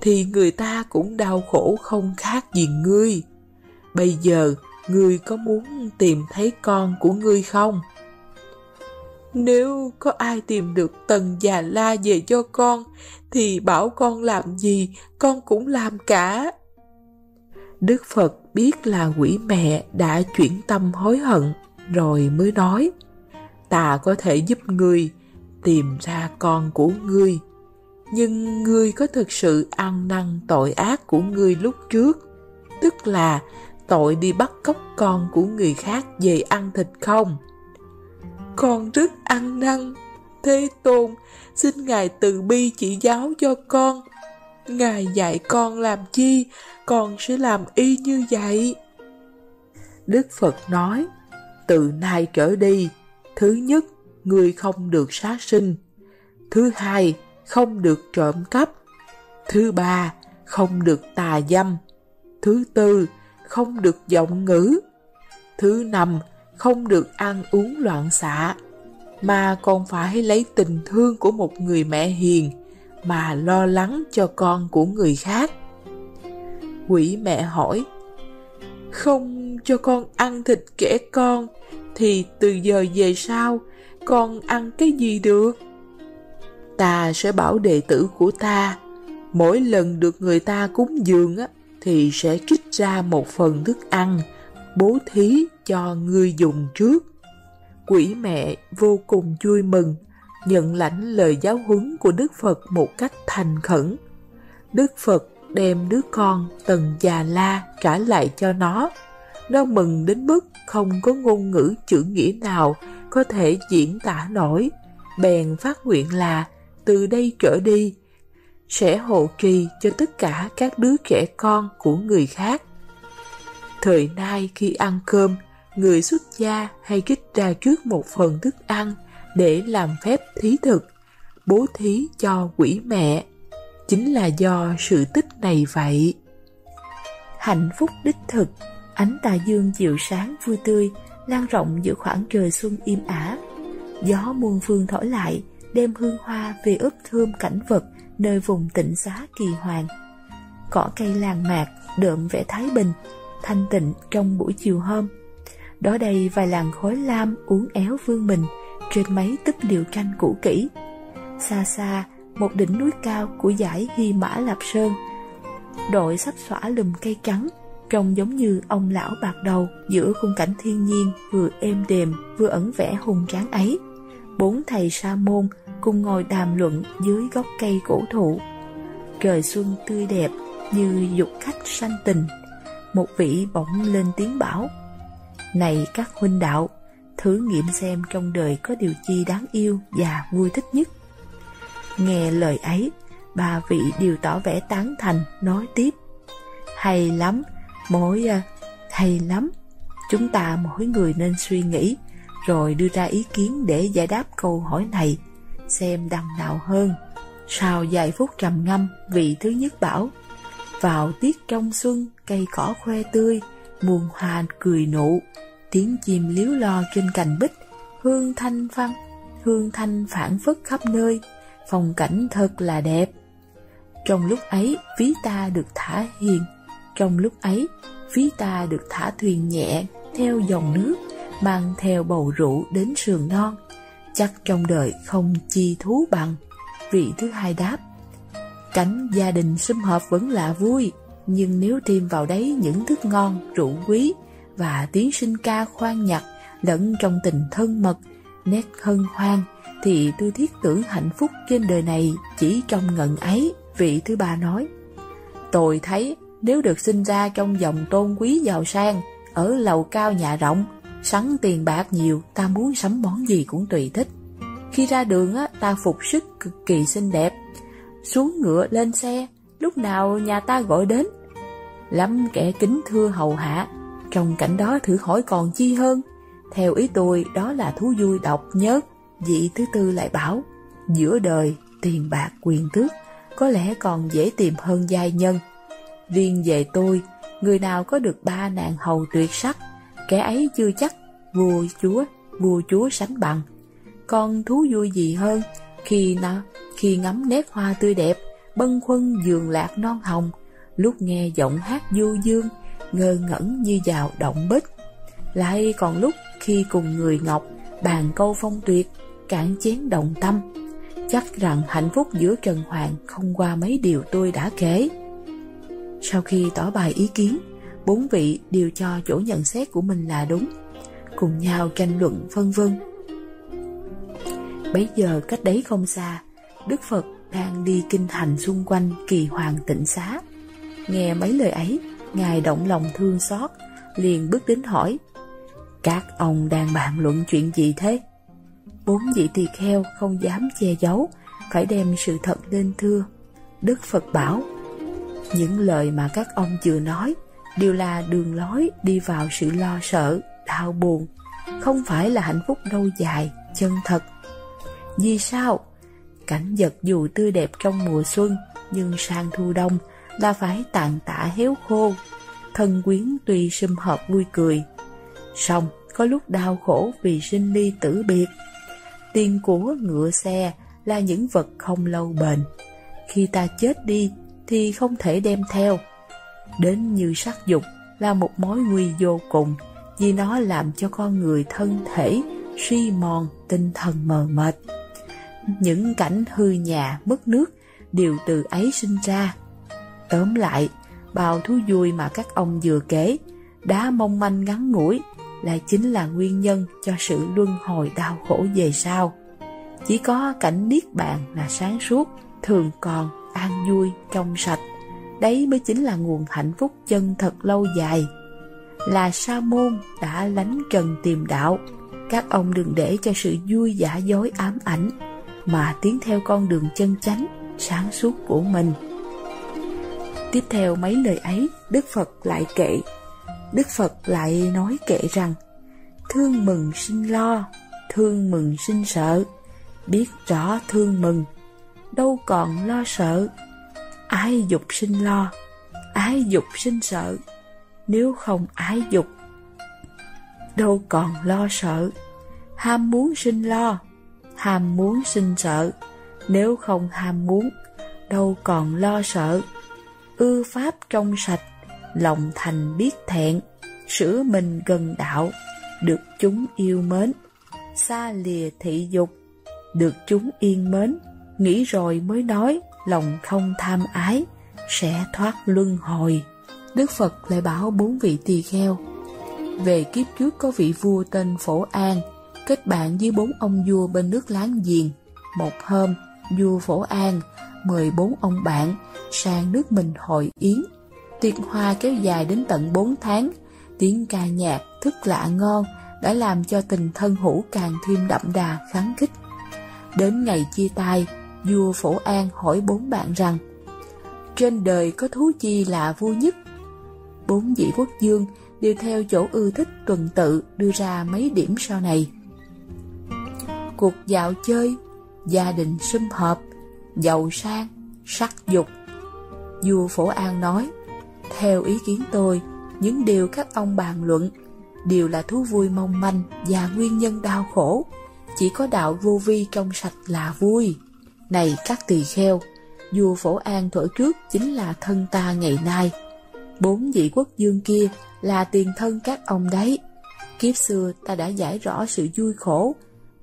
thì người ta cũng đau khổ không khác gì ngươi. Bây giờ ngươi có muốn tìm thấy con của ngươi không? Nếu có ai tìm được Tần Già La về cho con thì bảo con làm gì con cũng làm cả." Đức Phật biết là quỷ mẹ đã chuyển tâm hối hận rồi mới nói: "Ta có thể giúp ngươi tìm ra con của ngươi, nhưng ngươi có thực sự ăn năn tội ác của ngươi lúc trước, tức là tội đi bắt cóc con của người khác về ăn thịt không? Con rất ăn năn. Thế Tôn, xin Ngài từ bi chỉ giáo cho con. Ngài dạy con làm chi, con sẽ làm y như vậy. Đức Phật nói, từ nay trở đi, thứ nhất, ngươi không được sát sinh. Thứ hai, không được trộm cắp. Thứ ba, không được tà dâm. Thứ tư, không được vọng ngữ. Thứ năm, không được ăn uống loạn xạ. Mà còn phải lấy tình thương của một người mẹ hiền mà lo lắng cho con của người khác. Quỷ mẹ hỏi, không cho con ăn thịt kẻ con thì từ giờ về sau con ăn cái gì được? Ta sẽ bảo đệ tử của ta, mỗi lần được người ta cúng dường thì sẽ trích ra một phần thức ăn bố thí cho ngươi dùng trước. Quỷ mẹ vô cùng vui mừng, nhận lãnh lời giáo huấn của Đức Phật một cách thành khẩn. Đức Phật đem đứa con Tần Già La trả lại cho nó. Nó mừng đến mức không có ngôn ngữ chữ nghĩa nào có thể diễn tả nổi. Bèn phát nguyện là từ đây trở đi, sẽ hộ trì cho tất cả các đứa trẻ con của người khác. Thời nay khi ăn cơm, người xuất gia hay trích ra trước một phần thức ăn để làm phép thí thực, bố thí cho quỷ mẹ. Chính là do sự tích này vậy. Hạnh phúc đích thực, ánh tà dương dịu sáng vui tươi, lan rộng giữa khoảng trời xuân im ả. Gió muôn phương thổi lại, đem hương hoa về ướp thơm cảnh vật nơi vùng tịnh xá kỳ hoàng. Cỏ cây làng mạc, đượm vẻ thái bình, thanh tịnh trong buổi chiều hôm. Đó đây vài làn khói lam uốn éo vương mình trên mấy túp liều tranh cũ kỹ. Xa xa, một đỉnh núi cao của dãy Hy Mã Lạp Sơn, đội sắp xõa lùm cây trắng, trông giống như ông lão bạc đầu giữa khung cảnh thiên nhiên vừa êm đềm vừa ẩn vẻ hùng tráng ấy. Bốn thầy sa môn cùng ngồi đàm luận dưới gốc cây cổ thụ. Trời xuân tươi đẹp như dục khách sanh tình. Một vị bỗng lên tiếng bảo, này các huynh đạo, thử nghiệm xem trong đời có điều chi đáng yêu và vui thích nhất. Nghe lời ấy, ba vị đều tỏ vẻ tán thành, nói tiếp, hay lắm, mỗi hay lắm, chúng ta mỗi người nên suy nghĩ, rồi đưa ra ý kiến để giải đáp câu hỏi này, xem đằng nào hơn. Sau vài phút trầm ngâm, vị thứ nhất bảo, vào tiết trong xuân, cây cỏ khoe tươi, muôn hoa cười nụ, tiếng chim líu lo trên cành bích, hương thanh phăng, hương thanh phảng phất khắp nơi, phong cảnh thật là đẹp. Trong lúc ấy, ví ta được thả hiền, trong lúc ấy, ví ta được thả thuyền nhẹ theo dòng nước, mang theo bầu rượu đến sườn non, chắc trong đời không chi thú bằng. Vị thứ hai đáp, cảnh gia đình sum họp vẫn là vui, nhưng nếu thêm vào đấy những thức ngon, rượu quý và tiếng sinh ca khoan nhặt lẫn trong tình thân mật, nét hân hoan, thì tôi thiết tưởng hạnh phúc trên đời này chỉ trong ngần ấy. Vị thứ ba nói, tôi thấy nếu được sinh ra trong dòng tôn quý giàu sang, ở lầu cao nhà rộng, sẵn tiền bạc nhiều, ta muốn sắm món gì cũng tùy thích. Khi ra đường á, ta phục sức cực kỳ xinh đẹp, xuống ngựa lên xe, lúc nào nhà ta gọi đến, lắm kẻ kính thưa hầu hạ. Trong cảnh đó thử hỏi còn chi hơn. Theo ý tôi, đó là thú vui độc nhất. Vị thứ tư lại bảo, giữa đời, tiền bạc quyền tước có lẽ còn dễ tìm hơn giai nhân. Riêng về tôi, người nào có được ba nàng hầu tuyệt sắc, kẻ ấy chưa chắc vua chúa, vua chúa sánh bằng. Còn thú vui gì hơn khi, nó, khi ngắm nét hoa tươi đẹp, bâng khuâng giường lạc non hồng, lúc nghe giọng hát du dương, ngơ ngẩn như vào động bích. Lại còn lúc khi cùng người ngọc bàn câu phong tuyệt, cạn chén đồng tâm. Chắc rằng hạnh phúc giữa trần hoàng không qua mấy điều tôi đã kể. Sau khi tỏ bài ý kiến, bốn vị đều cho chỗ nhận xét của mình là đúng, cùng nhau tranh luận vân vân. Bấy giờ cách đấy không xa, Đức Phật đang đi kinh hành xung quanh kỳ hoàng tịnh xá. Nghe mấy lời ấy, Ngài động lòng thương xót, liền bước đến hỏi, các ông đang bàn luận chuyện gì thế? bốn vị tỳ kheo không dám che giấu, phải đem sự thật lên thưa. Đức Phật bảo, những lời mà các ông vừa nói đều là đường lối đi vào sự lo sợ, đau buồn, không phải là hạnh phúc lâu dài, chân thật. Vì sao? Cảnh vật dù tươi đẹp trong mùa xuân, nhưng sang thu đông là phải tàn tạ héo khô. Thân quyến tuy sum họp vui cười, song có lúc đau khổ vì sinh ly tử biệt. Tiền của ngựa xe là những vật không lâu bền, khi ta chết đi thì không thể đem theo. Đến như sắc dục là một mối nguy vô cùng, vì nó làm cho con người thân thể suy mòn, tinh thần mờ mệt. Những cảnh hư nhà mất nước đều từ ấy sinh ra. Tóm lại, bao thú vui mà các ông vừa kể, đã mong manh ngắn ngủi, lại chính là nguyên nhân cho sự luân hồi đau khổ về sau. Chỉ có cảnh niết bàn là sáng suốt, thường còn, an vui, trong sạch. Đấy mới chính là nguồn hạnh phúc chân thật lâu dài. Là sa môn đã lánh trần tìm đạo, các ông đừng để cho sự vui giả dối ám ảnh, mà tiến theo con đường chân chánh, sáng suốt của mình. Tiếp theo mấy lời ấy, Đức Phật lại kệ. Đức Phật lại nói kệ rằng, thương mừng sinh lo, thương mừng sinh sợ, biết rõ thương mừng, đâu còn lo sợ. Ái dục sinh lo, ái dục sinh sợ, nếu không ái dục, đâu còn lo sợ. Ham muốn sinh lo, ham muốn sinh sợ, nếu không ham muốn, đâu còn lo sợ. Ư pháp trong sạch, lòng thành biết thẹn, sửa mình gần đạo, được chúng yêu mến. Xa lìa thị dục, được chúng yên mến, nghĩ rồi mới nói, lòng không tham ái, sẽ thoát luân hồi. Đức Phật lại bảo bốn vị tỳ kheo, về kiếp trước có vị vua tên Phổ An, kết bạn với bốn ông vua bên nước láng giềng. Một hôm, vua Phổ An mời bốn ông bạn sang nước mình hội yến. Tiệc hoa kéo dài đến tận bốn tháng, tiếng ca nhạc thức lạ ngon đã làm cho tình thân hữu càng thêm đậm đà kháng khích. Đến ngày chia tay, vua Phổ An hỏi bốn bạn rằng, trên đời có thú chi là vui nhất? Bốn vị quốc vương đều theo chỗ ưa thích tuần tự đưa ra mấy điểm sau này: cuộc dạo chơi, gia đình sum họp, giàu sang, sắc dục. Vua Phổ An nói, theo ý kiến tôi, những điều các ông bàn luận đều là thú vui mong manh và nguyên nhân đau khổ. Chỉ có đạo vô vi trong sạch là vui. Này các tỳ kheo, vua Phổ An thuở trước chính là thân ta ngày nay. Bốn vị quốc vương kia là tiền thân các ông đấy. Kiếp xưa ta đã giải rõ sự vui khổ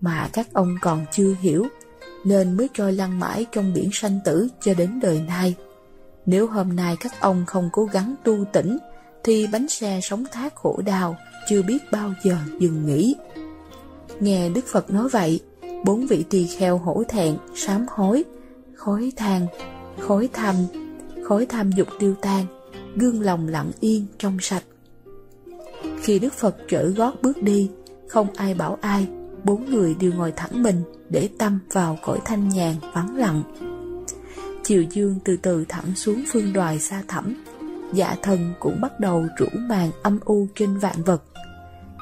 mà các ông còn chưa hiểu, nên mới trôi lăn mãi trong biển sanh tử cho đến đời nay. Nếu hôm nay các ông không cố gắng tu tỉnh, thì bánh xe sóng thác khổ đau chưa biết bao giờ dừng nghỉ. Nghe Đức Phật nói vậy, bốn vị tỳ kheo hổ thẹn, sám hối, khói than, khói tham, khói tham dục tiêu tan, gương lòng lặng yên trong sạch. Khi Đức Phật trở gót bước đi, không ai bảo ai, bốn người đều ngồi thẳng mình để tâm vào cõi thanh nhàn vắng lặng. Chiều dương từ từ thẳm xuống phương đoài xa thẳm, dạ thần cũng bắt đầu rủ màn âm u trên vạn vật.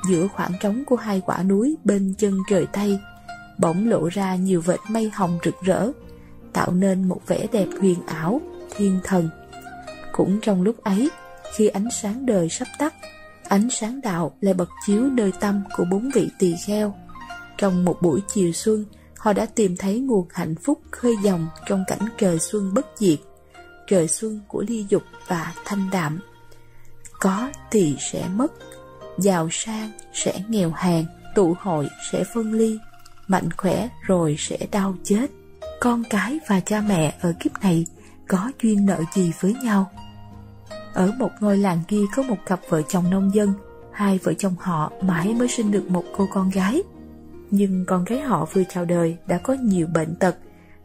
Giữa khoảng trống của hai quả núi bên chân trời Tây, bỗng lộ ra nhiều vệt mây hồng rực rỡ, tạo nên một vẻ đẹp huyền ảo, thiên thần. Cũng trong lúc ấy, khi ánh sáng đời sắp tắt, ánh sáng đạo lại bật chiếu nơi tâm của bốn vị tỳ kheo. Trong một buổi chiều xuân, họ đã tìm thấy nguồn hạnh phúc khơi dòng trong cảnh trời xuân bất diệt, trời xuân của ly dục và thanh đạm. Có thì sẽ mất, giàu sang sẽ nghèo hèn, tụ hội sẽ phân ly, mạnh khỏe rồi sẽ đau chết. Con cái và cha mẹ ở kiếp này có duyên nợ gì với nhau? Ở một ngôi làng kia có một cặp vợ chồng nông dân, hai vợ chồng họ mãi mới sinh được một cô con gái. Nhưng con gái họ vừa chào đời đã có nhiều bệnh tật,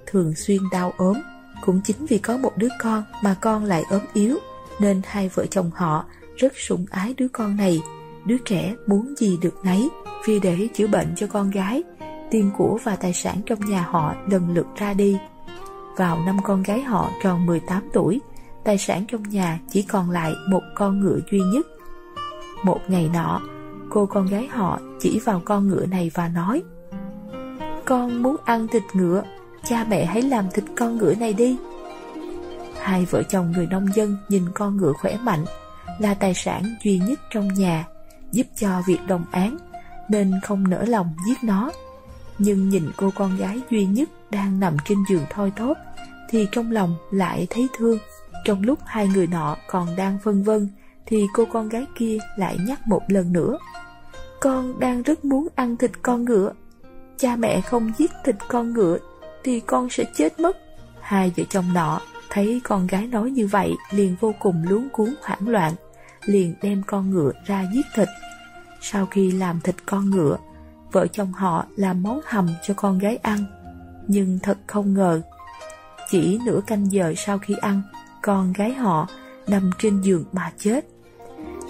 thường xuyên đau ốm. Cũng chính vì có một đứa con mà con lại ốm yếu, nên hai vợ chồng họ rất sủng ái đứa con này. Đứa trẻ muốn gì được nấy, vì để chữa bệnh cho con gái, tiền của và tài sản trong nhà họ lần lượt ra đi. Vào năm con gái họ tròn mười tám tuổi, tài sản trong nhà chỉ còn lại một con ngựa duy nhất. Một ngày nọ, cô con gái họ chỉ vào con ngựa này và nói: "Con muốn ăn thịt ngựa, cha mẹ hãy làm thịt con ngựa này đi." Hai vợ chồng người nông dân nhìn con ngựa khỏe mạnh, là tài sản duy nhất trong nhà, giúp cho việc đồng áng, nên không nỡ lòng giết nó. Nhưng nhìn cô con gái duy nhất đang nằm trên giường thoi thóp thì trong lòng lại thấy thương. Trong lúc hai người nọ còn đang phân vân thì cô con gái kia lại nhắc một lần nữa: "Con đang rất muốn ăn thịt con ngựa. Cha mẹ không giết thịt con ngựa thì con sẽ chết mất." Hai vợ chồng nọ thấy con gái nói như vậy liền vô cùng luống cuống hoảng loạn, liền đem con ngựa ra giết thịt. Sau khi làm thịt con ngựa, vợ chồng họ làm món hầm cho con gái ăn. Nhưng thật không ngờ, chỉ nửa canh giờ sau khi ăn, con gái họ nằm trên giường mà chết.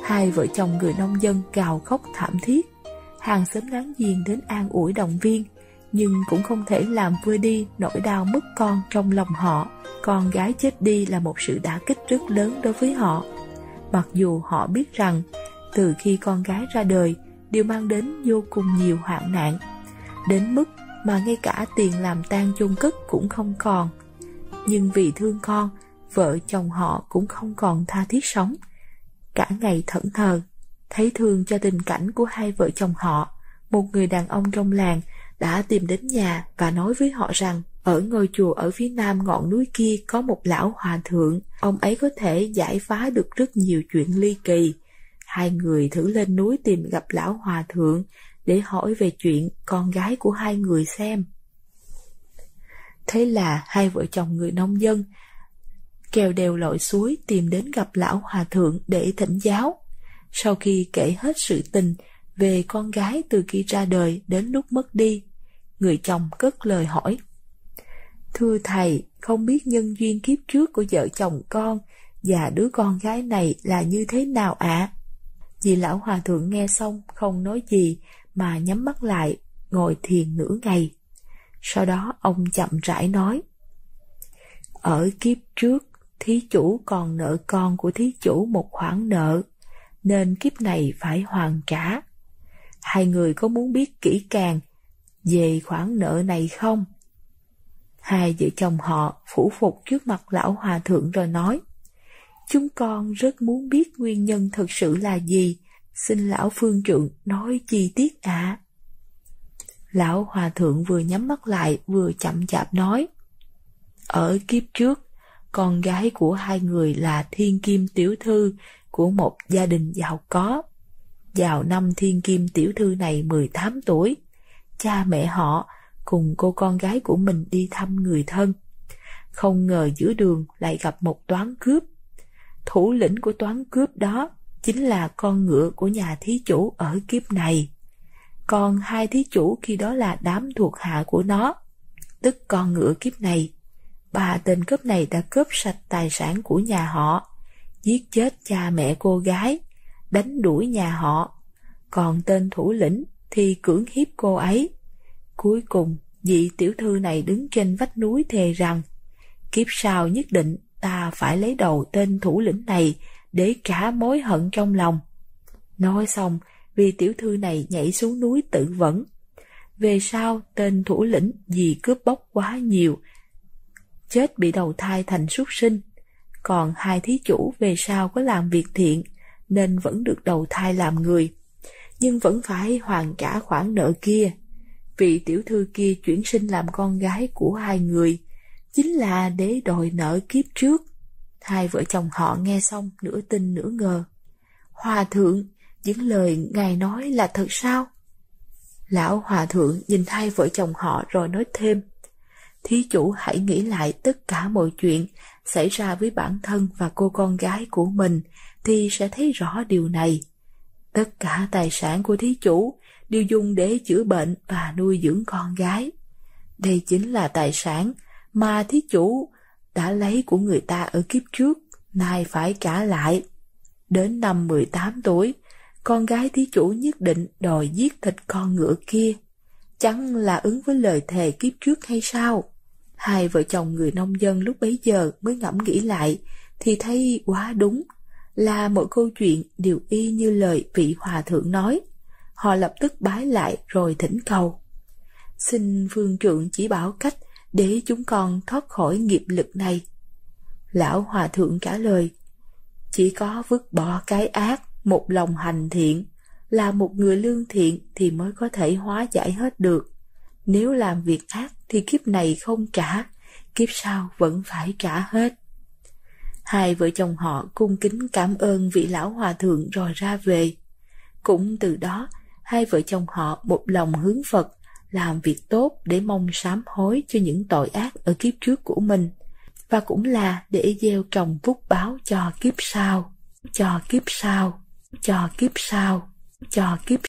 Hai vợ chồng người nông dân gào khóc thảm thiết. Hàng xóm láng giềng đến an ủi động viên, nhưng cũng không thể làm vơi đi nỗi đau mất con trong lòng họ. Con gái chết đi là một sự đả kích rất lớn đối với họ. Mặc dù họ biết rằng từ khi con gái ra đời đều mang đến vô cùng nhiều hoạn nạn, đến mức mà ngay cả tiền làm tang chôn cất cũng không còn. Nhưng vì thương con, vợ chồng họ cũng không còn tha thiết sống, cả ngày thẫn thờ. Thấy thương cho tình cảnh của hai vợ chồng họ, một người đàn ông trong làng đã tìm đến nhà và nói với họ rằng ở ngôi chùa ở phía nam ngọn núi kia có một lão hòa thượng, ông ấy có thể giải phá được rất nhiều chuyện ly kỳ. Hai người thử lên núi tìm gặp lão hòa thượng để hỏi về chuyện con gái của hai người xem. Thế là hai vợ chồng người nông dân kèo đèo lội suối tìm đến gặp lão hòa thượng để thỉnh giáo. Sau khi kể hết sự tình về con gái từ khi ra đời đến lúc mất đi, người chồng cất lời hỏi: "Thưa thầy, không biết nhân duyên kiếp trước của vợ chồng con và đứa con gái này là như thế nào ạ?" Vì lão hòa thượng nghe xong không nói gì mà nhắm mắt lại ngồi thiền nửa ngày. Sau đó ông chậm rãi nói: "Ở kiếp trước, thí chủ còn nợ con của thí chủ một khoản nợ, nên kiếp này phải hoàn trả. Hai người có muốn biết kỹ càng về khoản nợ này không?" Hai vợ chồng họ phủ phục trước mặt lão hòa thượng rồi nói: "Chúng con rất muốn biết nguyên nhân thật sự là gì, xin lão phương trượng nói chi tiết ạ." À. Lão hòa thượng vừa nhắm mắt lại vừa chậm chạp nói: "Ở kiếp trước, con gái của hai người là Thiên Kim tiểu thư của một gia đình giàu có. Vào năm Thiên Kim tiểu thư này mười tám tuổi, cha mẹ họ cùng cô con gái của mình đi thăm người thân. Không ngờ giữa đường lại gặp một toán cướp. Thủ lĩnh của toán cướp đó chính là con ngựa của nhà thí chủ ở kiếp này. Còn hai thí chủ khi đó là đám thuộc hạ của nó, tức con ngựa kiếp này. Ba tên cướp này đã cướp sạch tài sản của nhà họ, giết chết cha mẹ cô gái, đánh đuổi nhà họ. Còn tên thủ lĩnh thì cưỡng hiếp cô ấy. Cuối cùng, vị tiểu thư này đứng trên vách núi thề rằng: kiếp sau nhất định ta phải lấy đầu tên thủ lĩnh này để trả mối hận trong lòng. Nói xong, vì tiểu thư này nhảy xuống núi tự vẫn. Về sau, tên thủ lĩnh vì cướp bóc quá nhiều, chết bị đầu thai thành súc sinh. Còn hai thí chủ về sau có làm việc thiện nên vẫn được đầu thai làm người, nhưng vẫn phải hoàn trả khoản nợ kia. Vị tiểu thư kia chuyển sinh làm con gái của hai người chính là để đòi nợ kiếp trước." Hai vợ chồng họ nghe xong nửa tin nửa ngờ. "Hòa thượng, những lời ngài nói là thật sao?" Lão hòa thượng nhìn hai vợ chồng họ rồi nói thêm: "Thí chủ hãy nghĩ lại tất cả mọi chuyện xảy ra với bản thân và cô con gái của mình thì sẽ thấy rõ điều này. Tất cả tài sản của thí chủ đều dùng để chữa bệnh và nuôi dưỡng con gái. Đây chính là tài sản mà thí chủ đã lấy của người ta ở kiếp trước, nay phải trả lại. Đến năm mười tám tuổi, con gái thí chủ nhất định đòi giết thịt con ngựa kia. Chẳng là ứng với lời thề kiếp trước hay sao? Hai vợ chồng người nông dân lúc bấy giờ mới ngẫm nghĩ lại, thì thấy quá đúng, là mọi câu chuyện đều y như lời vị hòa thượng nói. Họ lập tức bái lại rồi thỉnh cầu: xin phương trượng chỉ bảo cách để chúng con thoát khỏi nghiệp lực này. Lão hòa thượng trả lời: chỉ có vứt bỏ cái ác, một lòng hành thiện, là một người lương thiện thì mới có thể hóa giải hết được. Nếu làm việc ác thì kiếp này không trả, kiếp sau vẫn phải trả hết. Hai vợ chồng họ cung kính cảm ơn vị lão hòa thượng rồi ra về. Cũng từ đó, hai vợ chồng họ một lòng hướng Phật, làm việc tốt để mong sám hối cho những tội ác ở kiếp trước của mình, và cũng là để gieo trồng phúc báo cho kiếp sau, cho kiếp sau, cho kiếp sau, cho kiếp